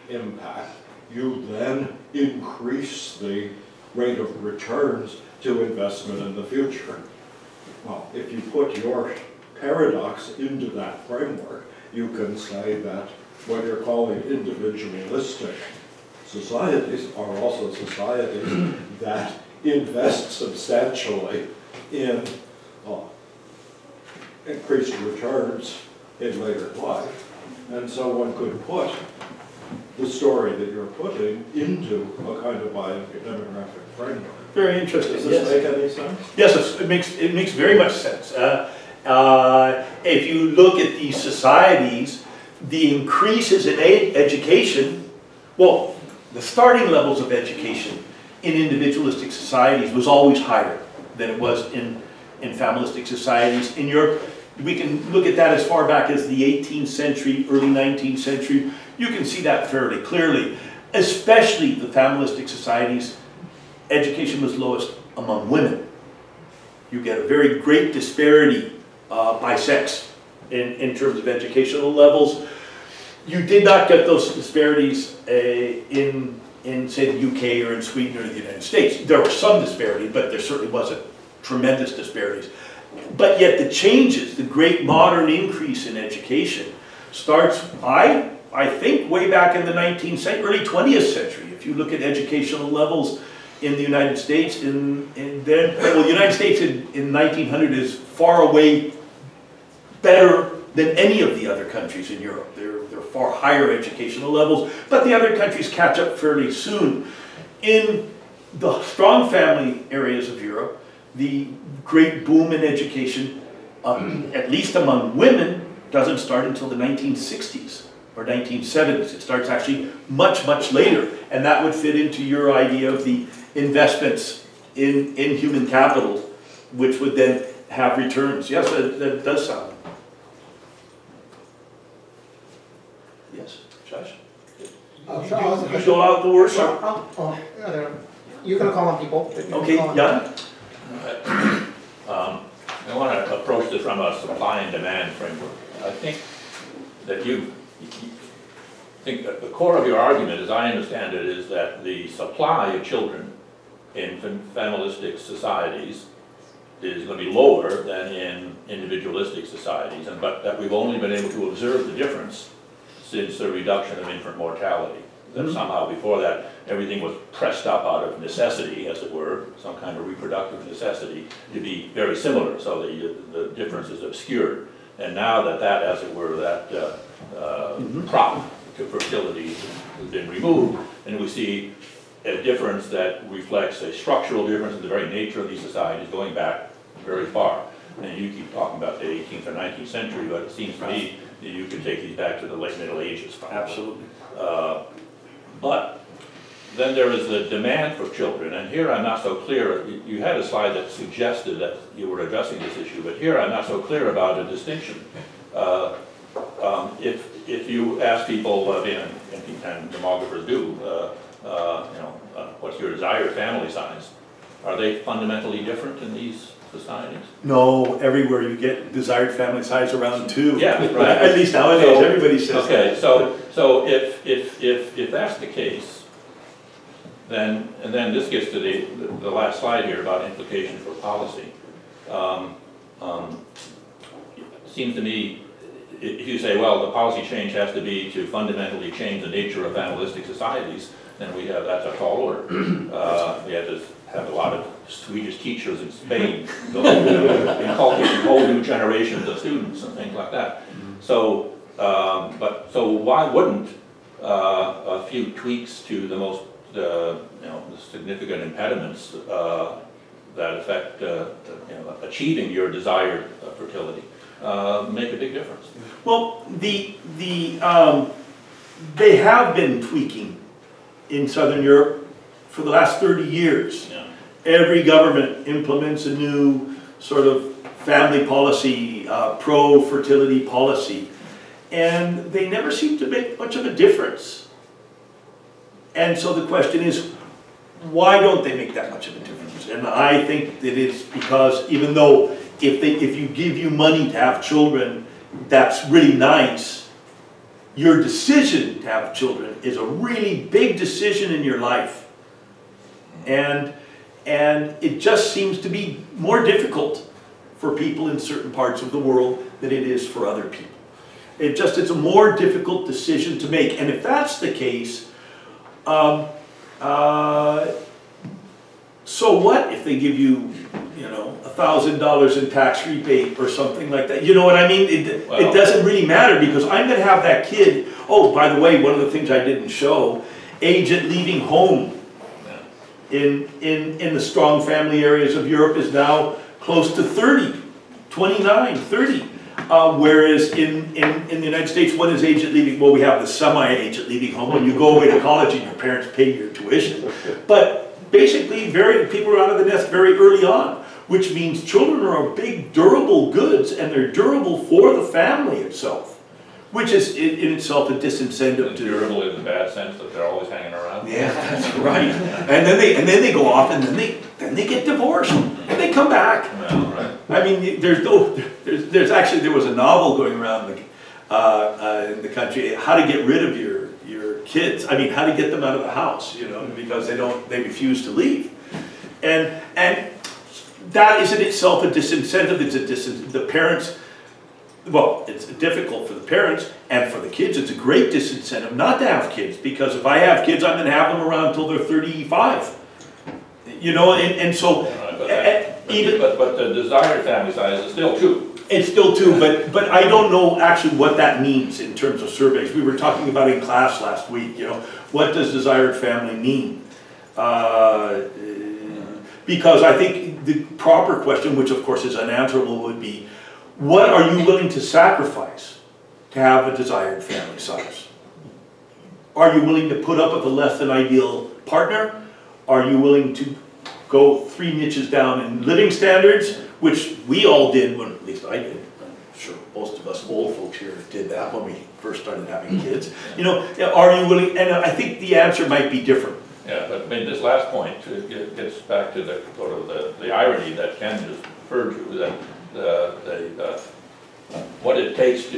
impact, you then increase the rate of returns to investment in the future. Well, if you put your paradox into that framework, you can say that what you're calling individualistic societies are also societies that invest substantially in uh, increased returns in later life. And so one could put the story that you're putting into a kind of biodemographic framework. Very interesting. Does this yes. make any sense? Yes, it makes, it makes very much sense. Uh, uh, if you look at these societies, the increases in ed education, well, the starting levels of education in individualistic societies was always higher than it was in, in familistic societies. In Europe, we can look at that as far back as the eighteenth century, early nineteenth century. You can see that fairly clearly, especially the familistic societies. Education was lowest among women. You get a very great disparity uh, by sex in, in terms of educational levels. You did not get those disparities uh, in, in, say, the U K or in Sweden or the United States. There was some disparity, but there certainly wasn't tremendous disparities. But yet the changes, the great modern increase in education starts, I, I think, way back in the nineteenth century, early twentieth century. If you look at educational levels in the United States, in, in then, well, the United States in, in nineteen hundred is far away better than any of the other countries in Europe. They're, they're far higher educational levels, but the other countries catch up fairly soon. In the strong family areas of Europe, the great boom in education, um, at least among women, doesn't start until the nineteen sixties or nineteen seventies. It starts actually much, much later. And that would fit into your idea of the investments in, in human capital, which would then have returns. Yes, that, that does sound. Yes, Josh? Uh, you, so you go out the worst? Well, I'll, oh, I don't know. You can call on people. Okay, Jan? Um, I want to approach this from a supply and demand framework. I think that you, you think that the core of your argument, as I understand it, is that the supply of children in familistic societies is going to be lower than in individualistic societies, and but that we've only been able to observe the difference since the reduction of infant mortality. That somehow before that everything was pressed up out of necessity, as it were, some kind of reproductive necessity to be very similar, so the, the difference is obscured. And now that that, as it were, that uh, uh, mm-hmm. prop fertility has been removed, and we see a difference that reflects a structural difference in the very nature of these societies going back very far. And you keep talking about the eighteenth or nineteenth century, but it seems to me that you can take these back to the late Middle Ages. Probably. Absolutely. Uh, but then there is the demand for children, and here I'm not so clear. You had a slide that suggested that you were addressing this issue, but here I'm not so clear about a distinction. Uh, um, if if you ask people, uh, and, and, and demographers do, uh, uh, you know, uh, what's your desired family size? Are they fundamentally different in these societies? No, everywhere you get desired family size around two. Yeah, right. At least nowadays, so, everybody says. Okay, that. so so if if if if that's the case, then and then this gets to the the, the last slide here about implication for policy. Um, um, it seems to me, if you say, well, the policy change has to be to fundamentally change the nature of animalistic societies, then we have that's a tall order. Uh, we have to have a lot of Swedish teachers in Spain inculcating whole new generations of students and things like that. So, um, but so why wouldn't uh, a few tweaks to the most uh, you know significant impediments uh, that affect uh, you know, achieving your desired uh, fertility uh, make a big difference? Well, the the um, they have been tweaking in Southern Europe for the last thirty years. Yeah. Every government implements a new sort of family policy, uh, pro-fertility policy, and they never seem to make much of a difference. And so the question is, why don't they make that much of a difference? And I think that it's because, even though if, they, if you give you money to have children, that's really nice, your decision to have children is a really big decision in your life. And, and it just seems to be more difficult for people in certain parts of the world than it is for other people. It just, it's a more difficult decision to make. And if that's the case, um, uh, so what if they give you, you know, a thousand dollars in tax rebate or something like that? You know what I mean? It, well, it doesn't really matter, because I'm going to have that kid. Oh, by the way, one of the things I didn't show, age at leaving home in, in, in the strong family areas of Europe is now close to thirty, twenty-nine, thirty. Uh, whereas in, in, in the United States, what is age at leaving? Well, we have the semi-age at leaving home. When you go away to college and your parents pay your tuition. But basically, very, people are out of the nest very early on, which means children are big, durable goods, and they're durable for the family itself. Which is in, in itself a disincentive to durable in the bad sense that they're always hanging around. Yeah, that's right. And then they and then they go off, and then they then they get divorced, and they come back. No, right. I mean, there's no there's there's actually there was a novel going around the, uh, uh, in the country, how to get rid of your your kids. I mean, how to get them out of the house, you know, because they don't they refuse to leave, and and that is in itself a disincentive. It's a disincentive. The parents. Well, it's difficult for the parents, and for the kids, it's a great disincentive not to have kids, because if I have kids, I'm going to have them around until they're thirty-five. You know, and, and so... Right, but, that, but, even, but, but the desired family size is still two. It's still two, but, but I don't know actually what that means in terms of surveys. We were talking about in class last week, you know, what does desired family mean? Uh, because I think the proper question, which of course is unanswerable, would be, what are you willing to sacrifice to have a desired family size? Are you willing to put up with a less than ideal partner? Are you willing to go three niches down in living standards, which we all did, when, at least I did, I'm sure most of us old folks here did that when we first started having kids. You know, are you willing, and I think the answer might be different. Yeah, but I mean, this last point it gets back to the sort of the, the irony that Ken just referred to, that Uh, the, uh, what it takes to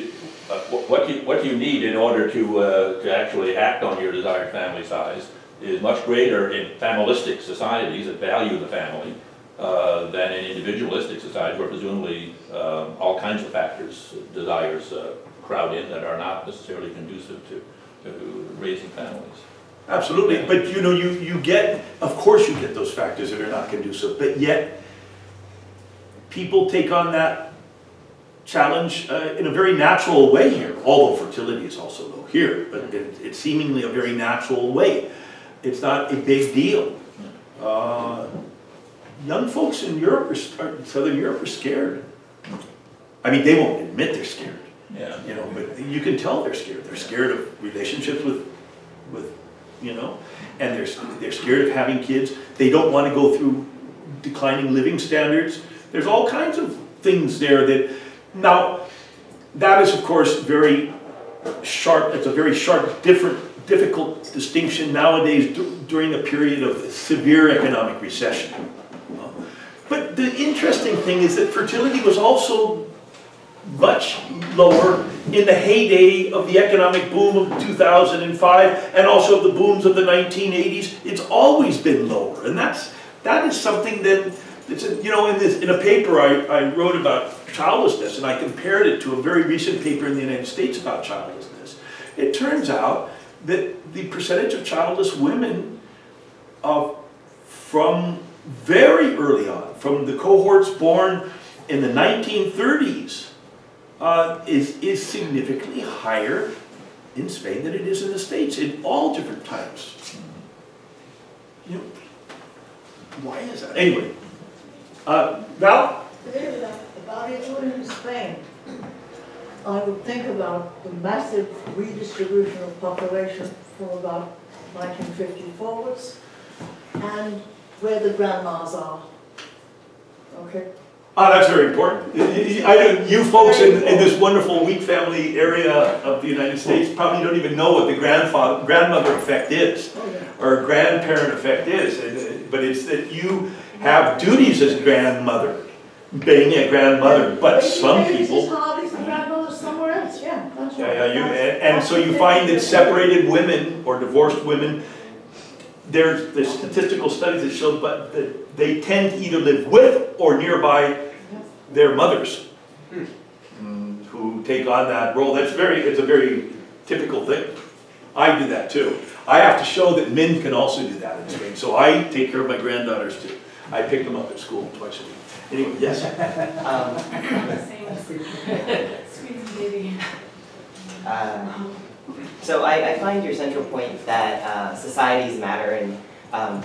uh, what you what you need in order to uh, to actually act on your desired family size is much greater in familistic societies that value the family uh, than in individualistic societies, where presumably uh, all kinds of factors, desires uh, crowd in that are not necessarily conducive to to raising families. Absolutely, but you know you you get of course you get those factors that are not conducive, but yet. People take on that challenge uh, in a very natural way here, although fertility is also low here, but it, it's seemingly a very natural way. It's not a big deal. Uh, young folks in Europe, are, in Southern Europe, are scared. I mean, they won't admit they're scared. Yeah. You know, but you can tell they're scared. They're scared of relationships with, with, you know, and they're they're scared of having kids. They don't want to go through declining living standards. There's all kinds of things there that now that is of course very sharp. It's a very sharp, different, difficult distinction nowadays during a period of severe economic recession. But the interesting thing is that fertility was also much lower in the heyday of the economic boom of two thousand five and also the booms of the nineteen eighties. It's always been lower, and that's that is something that it's a, you know, in this in a paper I, I wrote about childlessness, and I compared it to a very recent paper in the United States about childlessness. It turns out that the percentage of childless women uh, from very early on, from the cohorts born in the nineteen thirties, Uh, is, is significantly higher in Spain than it is in the States, in all different times. You know, why is that? Anyway, uh, Val? About Italy and Spain, I would think about the massive redistribution of population from about nineteen fifty forwards, and where the grandmas are, okay? Oh, that's very important. I, you folks in, in this wonderful wheat family area of the United States probably don't even know what the grandfather, grandmother effect is, or grandparent effect is. But it's that you have duties as grandmother, being a grandmother. But some people, somewhere else, yeah. Yeah, yeah. You, and, and so you find that separated women or divorced women, there's the statistical studies that show, but that they tend to either live with or nearby their mothers, mm, who take on that role. That's very, it's a very typical thing. I do that too. I have to show that men can also do that in Spain. So I take care of my granddaughters too. I pick them up at school twice a week. Anyway, yes. um, so I, I find your central point that uh, societies matter and um,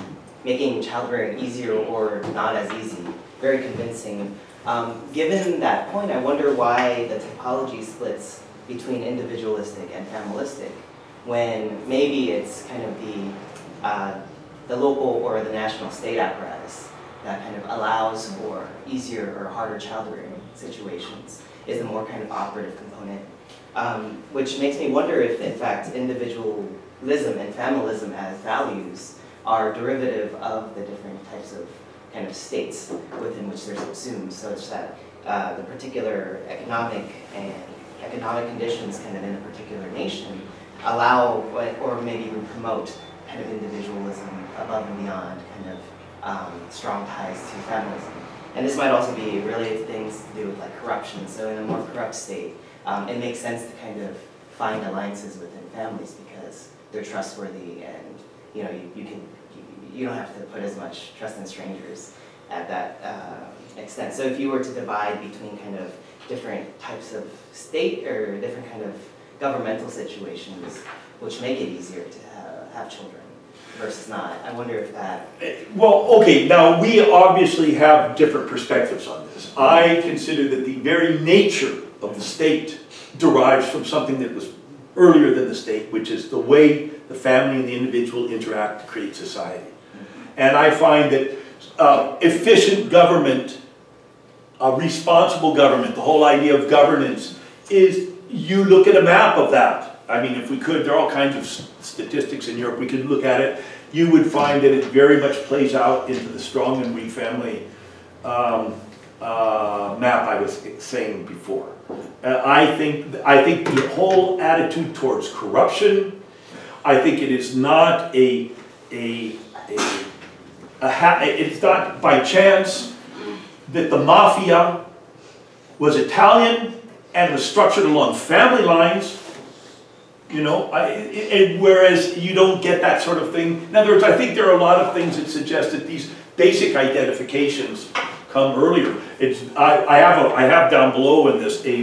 making childbearing easier or not as easy very convincing. Um, given that point, I wonder why the typology splits between individualistic and familistic, when maybe it's kind of the, uh, the local or the national state apparatus that kind of allows for easier or harder childbearing situations is the more kind of operative component, um, which makes me wonder if, in fact, individualism and familism as values are derivative of the different types of kind of states within which they're subsumed, such that uh, the particular economic and economic conditions kind of in a particular nation allow or maybe even promote kind of individualism above and beyond kind of um, strong ties to familism. And this might also be related to things to do with like corruption. So in a more corrupt state, um, it makes sense to kind of find alliances within families because they're trustworthy, and you know you, you can you don't have to put as much trust in strangers at that uh, extent. So if you were to divide between kind of different types of state or different kind of governmental situations, which make it easier to have, have children versus not, I wonder if that... Well, okay, now we obviously have different perspectives on this. I consider that the very nature of the state derives from something that was earlier than the state, which is the way the family and the individual interact to create society. And I find that uh, efficient government, uh, responsible government, the whole idea of governance is, you look at a map of that. I mean, if we could, there are all kinds of statistics in Europe, we could look at it. You would find that it very much plays out into the strong and weak family um, uh, map I was saying before. Uh, I think, I think the whole attitude towards corruption, I think it is not a, a A, a ha it's not by chance that the mafia was Italian and was structured along family lines, you know, I, it, and whereas you don't get that sort of thing. In other words, I think there are a lot of things that suggest that these basic identifications come earlier. It's I, I have a, I have down below in this a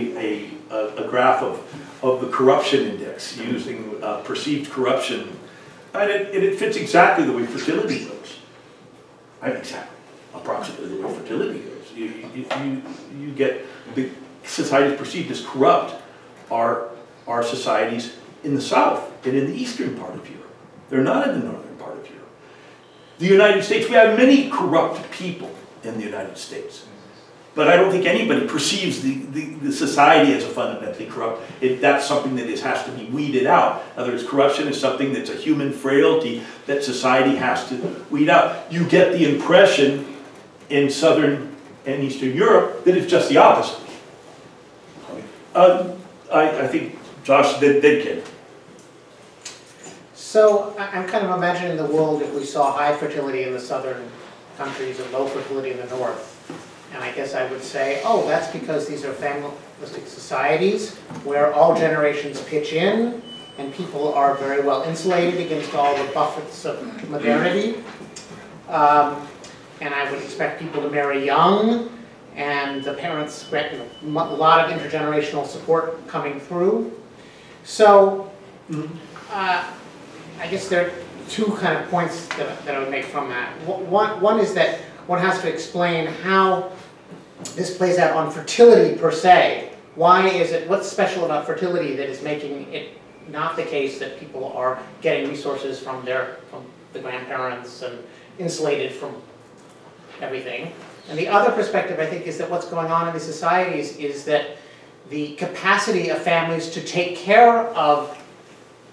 a, a graph of of the corruption index using uh, perceived corruption, and it, it fits exactly the way fertility goes. I mean, exactly, approximately the way fertility goes. You you you, you get the societies perceived as corrupt are are societies in the south and in the eastern part of Europe. They're not in the northern part of Europe. The United States, we have many corrupt people in the United States. But I don't think anybody perceives the, the, the society as a fundamentally corrupt. It, that's something that is, has to be weeded out. In other words, corruption is something that's a human frailty that society has to weed out. You get the impression in southern and eastern Europe that it's just the opposite. Uh, I, I think Josh did, did get it. So I'm kind of imagining the world if we saw high fertility in the southern countries and low fertility in the north. And I guess I would say, oh, that's because these are familistic societies where all generations pitch in and people are very well insulated against all the buffets of modernity. Um, and I would expect people to marry young and the parents get a lot of intergenerational support coming through. So uh, I guess there are two kind of points that, that I would make from that. One, one is that one has to explain how this plays out on fertility per se. Why is it, what's special about fertility that is making it not the case that people are getting resources from their, from the grandparents and insulated from everything? And the other perspective, I think, is that what's going on in these societies is that the capacity of families to take care of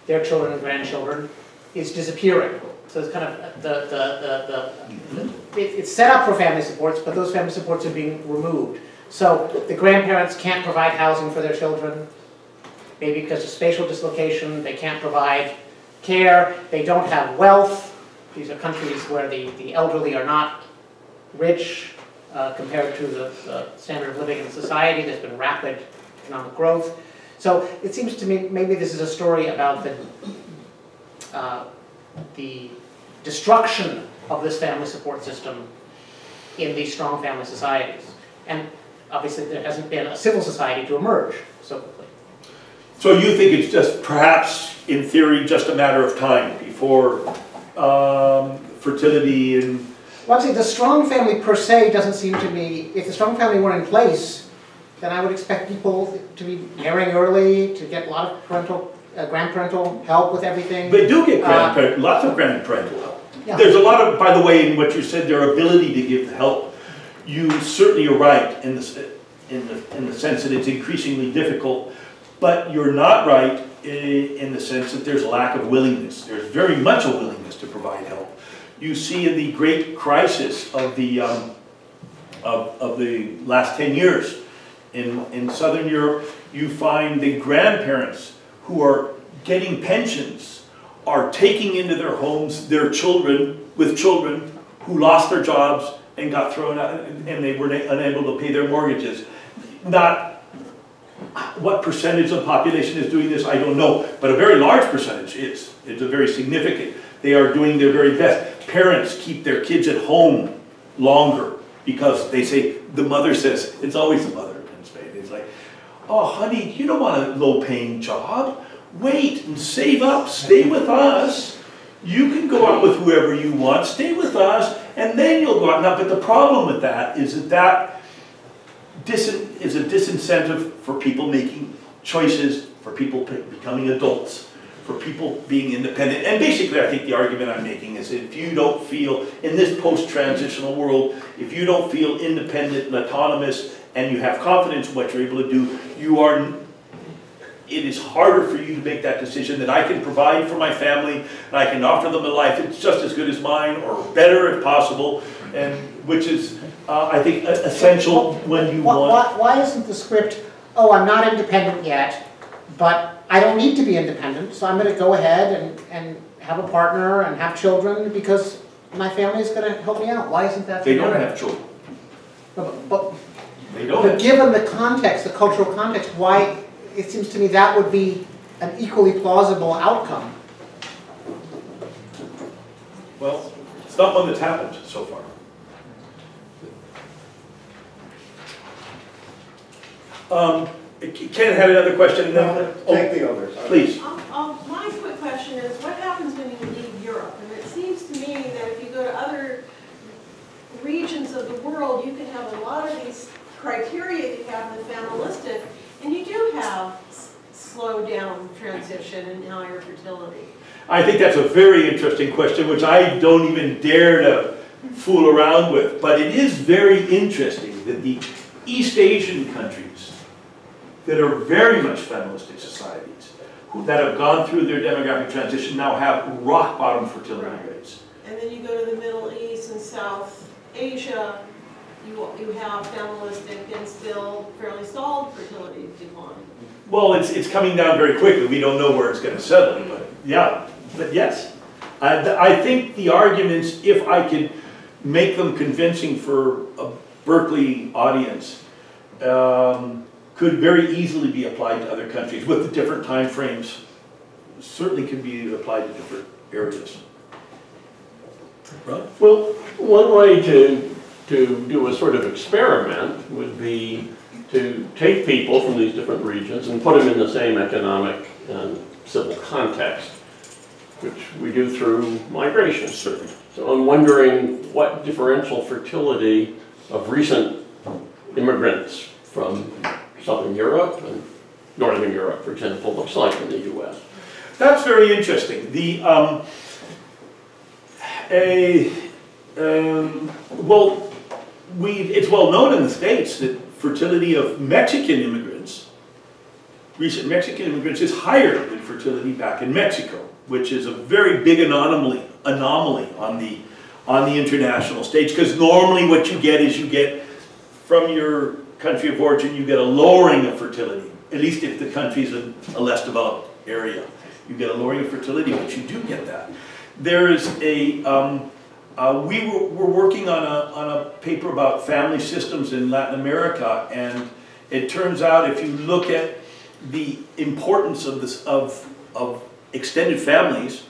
their children and grandchildren is disappearing. So it's kind of the, the, the, the it, it's set up for family supports, but those family supports are being removed. So the grandparents can't provide housing for their children, maybe because of spatial dislocation. They can't provide care. They don't have wealth. These are countries where the, the elderly are not rich uh, compared to the, the standard of living in society. There's been rapid economic growth. So it seems to me maybe this is a story about the uh, the destruction of this family support system in these strong family societies. And obviously there hasn't been a civil society to emerge so quickly. So you think it's just perhaps, in theory, just a matter of time before um, fertility and... Well, I'm saying the strong family per se doesn't seem to be... If the strong family were in place, then I would expect people to be marrying early, to get a lot of parental... Uh, grandparental help with everything. They do get grandparent, uh, lots of grandparental help. Yeah. There's a lot of, by the way, in what you said, their ability to give help. You certainly are right in the in the in the sense that it's increasingly difficult, but you're not right in, in the sense that there's a lack of willingness. There's very much a willingness to provide help. You see in the great crisis of the um, of of the last ten years in in Southern Europe, you find the grandparents who are getting pensions are taking into their homes their children with children who lost their jobs and got thrown out and they were unable to pay their mortgages. Not what percentage of the population is doing this, I don't know, but a very large percentage is. It's a very significant. They are doing their very best. Parents keep their kids at home longer because they say, the mother says, it's always the mother in Spain. It's like, oh, honey, you don't want a low-paying job. Wait and save up. Stay with us. You can go out with whoever you want. Stay with us, and then you'll go out. Now, but the problem with that is that that dis is a disincentive for people making choices, for people becoming adults, for people being independent. And basically, I think the argument I'm making is if you don't feel, in this post-transitional world, if you don't feel independent and autonomous, and you have confidence in what you're able to do, you are, it is harder for you to make that decision that I can provide for my family and I can offer them a life that's just as good as mine or better if possible, and which is, uh, I think, essential when you why, want... Why, why isn't the script, oh, I'm not independent yet, but I don't need to be independent, so I'm going to go ahead and, and have a partner and have children because my family is going to help me out. Why isn't that... They don't have children. But, but, They don't. But given the context, the cultural context, why, it seems to me that would be an equally plausible outcome. Well, it's not one that's happened so far. Um, Ken had another question. No, oh, take the others. Please. Um, um, my quick question is, what happens when you leave Europe? And it seems to me that if you go to other regions of the world, you can have a lot of these criteria you have in the family listed, and you do have slow down transition and higher fertility. I think that's a very interesting question, which I don't even dare to fool around with. But it is very interesting that the East Asian countries that are very much feministic societies, who, that have gone through their demographic transition, now have rock bottom fertility rates. And then you go to the Middle East and South Asia, you, you have feministic and still fairly solid fertility decline. Well, it's, it's coming down very quickly. We don't know where it's going to settle, but yeah, but yes. I, I think the arguments, if I could make them convincing for a Berkeley audience, um, could very easily be applied to other countries with the different time frames. Certainly could be applied to different areas. Ron? Well, one way to, to do a sort of experiment would be to take people from these different regions and put them in the same economic and civil context, which we do through migration, certainly. So I'm wondering what differential fertility of recent immigrants from Southern Europe and Northern Europe, for example, looks like in the U S. That's very interesting. The, um, a, um, well, we, it's well known in the States that fertility of Mexican immigrants, recent Mexican immigrants, is higher than fertility back in Mexico, which is a very big anomaly, anomaly on the on the international stage, because normally what you get is you get from your country of origin, you get a lowering of fertility, at least if the country is a, a less developed area. You get a lowering of fertility, but you do get that. There is a, um, uh, we were, were working on a, on a paper about family systems in Latin America, and it turns out if you look at the importance of this, of, of extended families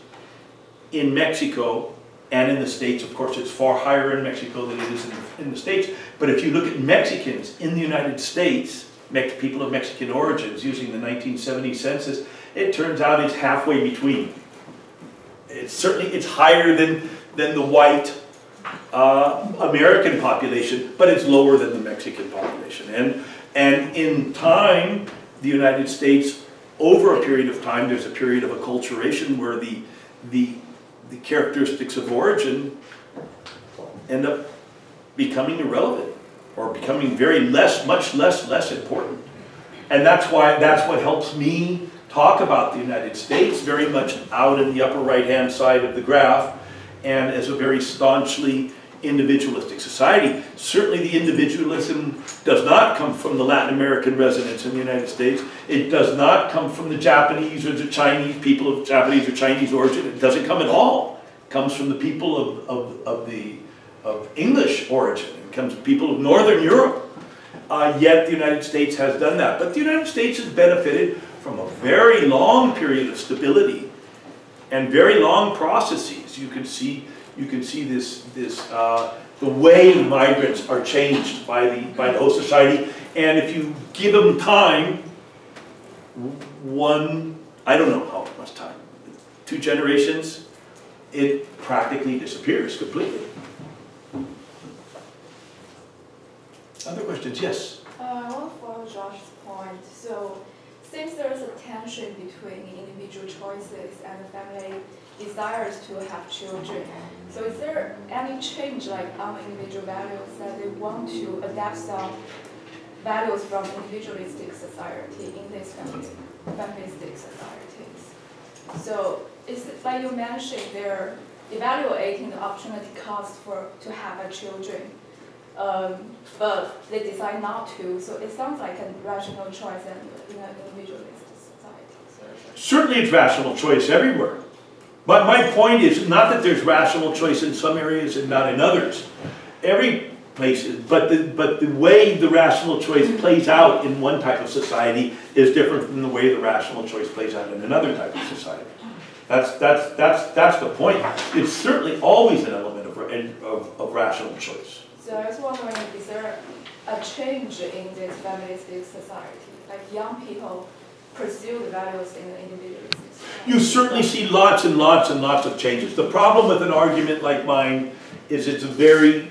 in Mexico and in the States, of course it's far higher in Mexico than it is in the, in the States, but if you look at Mexicans in the United States, people of Mexican origins, using the nineteen seventy census, it turns out it's halfway between. It's certainly, it's higher than, than the white uh, American population, but it's lower than the Mexican population. And, and in time, the United States, over a period of time, there's a period of acculturation where the, the, the characteristics of origin end up becoming irrelevant or becoming very less, much less, less important. And that's why, that's what helps me talk about the United States very much out in the upper right-hand side of the graph, and as a very staunchly individualistic society. Certainly the individualism does not come from the Latin American residents in the United States. It does not come from the Japanese or the Chinese, people of Japanese or Chinese origin. It doesn't come at all. It comes from the people of, of, of, the, of English origin. It comes from people of Northern Europe. Uh, yet the United States has done that. But the United States has benefited from a very long period of stability and very long processes. You can see You can see this, this uh, the way migrants are changed by the, by the host society. And if you give them time, one, I don't know how much time, two generations, it practically disappears completely. Other questions? Yes? Uh, I want to follow Josh's point. So since there is a tension between individual choices and the family desires to have children, so is there any change like on individual values that they want to adapt some values from individualistic society in this feministic societies? So it's like you mentioned, they're evaluating the opportunity cost for to have a children, um, but they decide not to. So it sounds like a rational choice in an individualistic society. Certainly it's rational choice everywhere. But my point is not that there's rational choice in some areas and not in others. Every place is, but the, but the way the rational choice plays out in one type of society is different from the way the rational choice plays out in another type of society. That's, that's, that's, that's the point. It's certainly always an element of, of, of rational choice. So I was wondering, is there a change in this family-centric society? Like young people pursue the values in the individual society? You certainly see lots and lots and lots of changes. The problem with an argument like mine is it's a very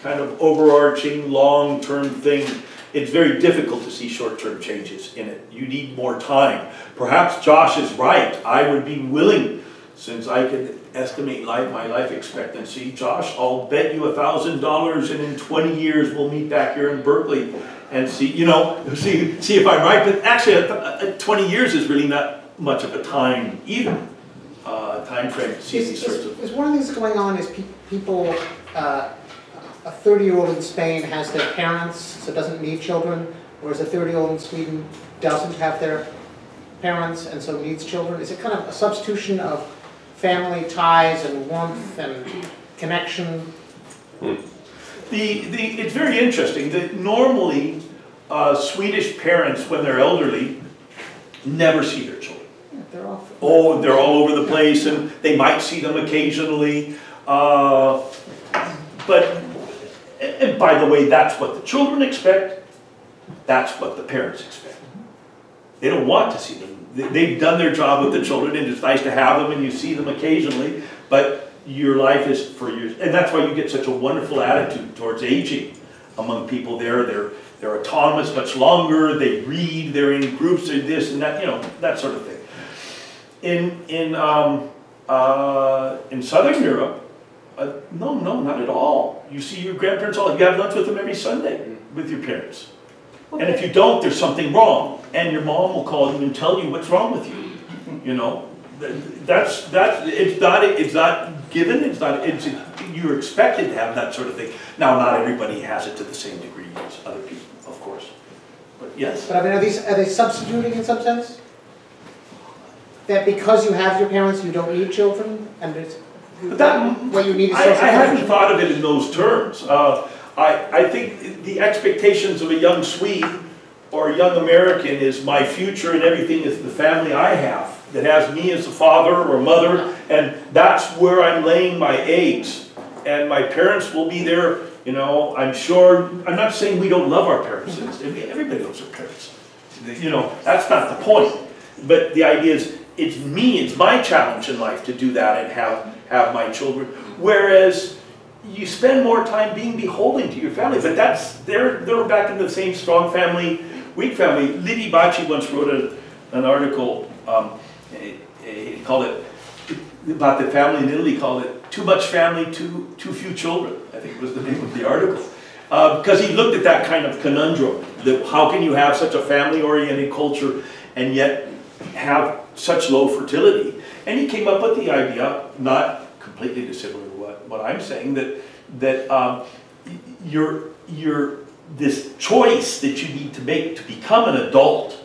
kind of overarching, long-term thing. It's very difficult to see short-term changes in it. You need more time. Perhaps Josh is right. I would be willing, since I can estimate life, my life expectancy, Josh, I'll bet you a thousand dollars, and in twenty years we'll meet back here in Berkeley and see, you know, see, see if I'm right. But actually, twenty years is really not much of a time either, uh, time frame to see is, these is, sorts of things. One of the things going on is pe people, uh, a thirty-year-old in Spain has their parents, so doesn't need children, whereas a thirty-year-old in Sweden doesn't have their parents and so needs children. Is it kind of a substitution of family ties and warmth and connection? Hmm. The, the, it's very interesting that normally uh, Swedish parents, when they're elderly, never see their children. Yeah, they're all, oh, they're all over the place, and they might see them occasionally. Uh, but And by the way, that's what the children expect. That's what the parents expect. They don't want to see them. They've done their job with the children, and it's nice to have them, and you see them occasionally. But your life is for years, and that's why you get such a wonderful attitude towards aging among people. There, they're they're autonomous much longer. They read. They're in groups. They're this and that. You know, that sort of thing. In in um, uh, in Southern Europe. Uh, no, no, not at all. You see your grandparents all, you have lunch with them every Sunday with your parents. Okay. And if you don't, there's something wrong. And your mom will call you and tell you what's wrong with you. You know, that's, that's, it's not, it's not given, it's not, it's, you're expected to have that sort of thing. Now, not everybody has it to the same degree as other people, of course. But yes. But I mean, are these, are they substituting in some sense? That because you have your parents, you don't need children? And it's, But that, what you need is I, I haven't thought of it in those terms. Uh, I, I think the expectations of a young Swede or a young American is my future and everything is the family I have that has me as a father or mother, and that's where I'm laying my eggs. And my parents will be there, you know, I'm sure. I'm not saying we don't love our parents. Everybody loves their parents. You know, that's not the point. But the idea is, it's me, it's my challenge in life to do that and have have my children, whereas you spend more time being beholden to your family, but that's, they're, they're back in the same strong family, weak family. Libby Bacci once wrote a, an article, um, he, he called it, about the family in Italy, called it, Too Much Family, Too, Too Few Children, I think was the name of the article, uh, because he looked at that kind of conundrum, that how can you have such a family-oriented culture and yet have such low fertility? And he came up with the idea, not completely dissimilar to what, what I'm saying, that that um, your your this choice that you need to make to become an adult,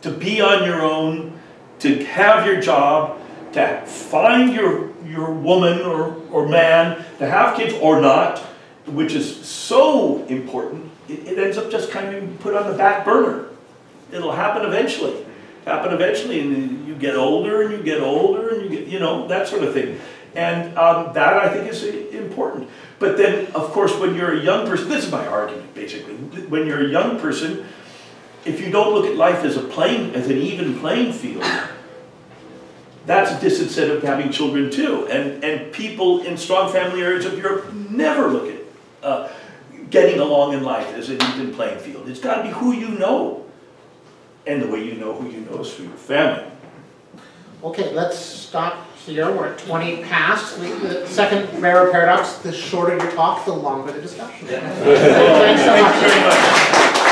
to be on your own, to have your job, to find your your woman or or man, to have kids or not, which is so important, it, it ends up just kind of put on the back burner. It'll happen eventually. Happen eventually, and you get older, and you get older, and you get, you know, that sort of thing. And um, that, I think, is important. But then, of course, when you're a young person, this is my argument, basically. When you're a young person, if you don't look at life as a playing, as an even playing field, that's a disincentive to having children, too. And, and people in strong family areas of Europe never look at uh, getting along in life as an even playing field. It's got to be who you know. And the way you know who you know is through your family. Okay, let's stop here. We're at twenty past. The second Reher paradox, the shorter you talk, the longer the discussion. Yeah. Thanks so much. Thanks very much.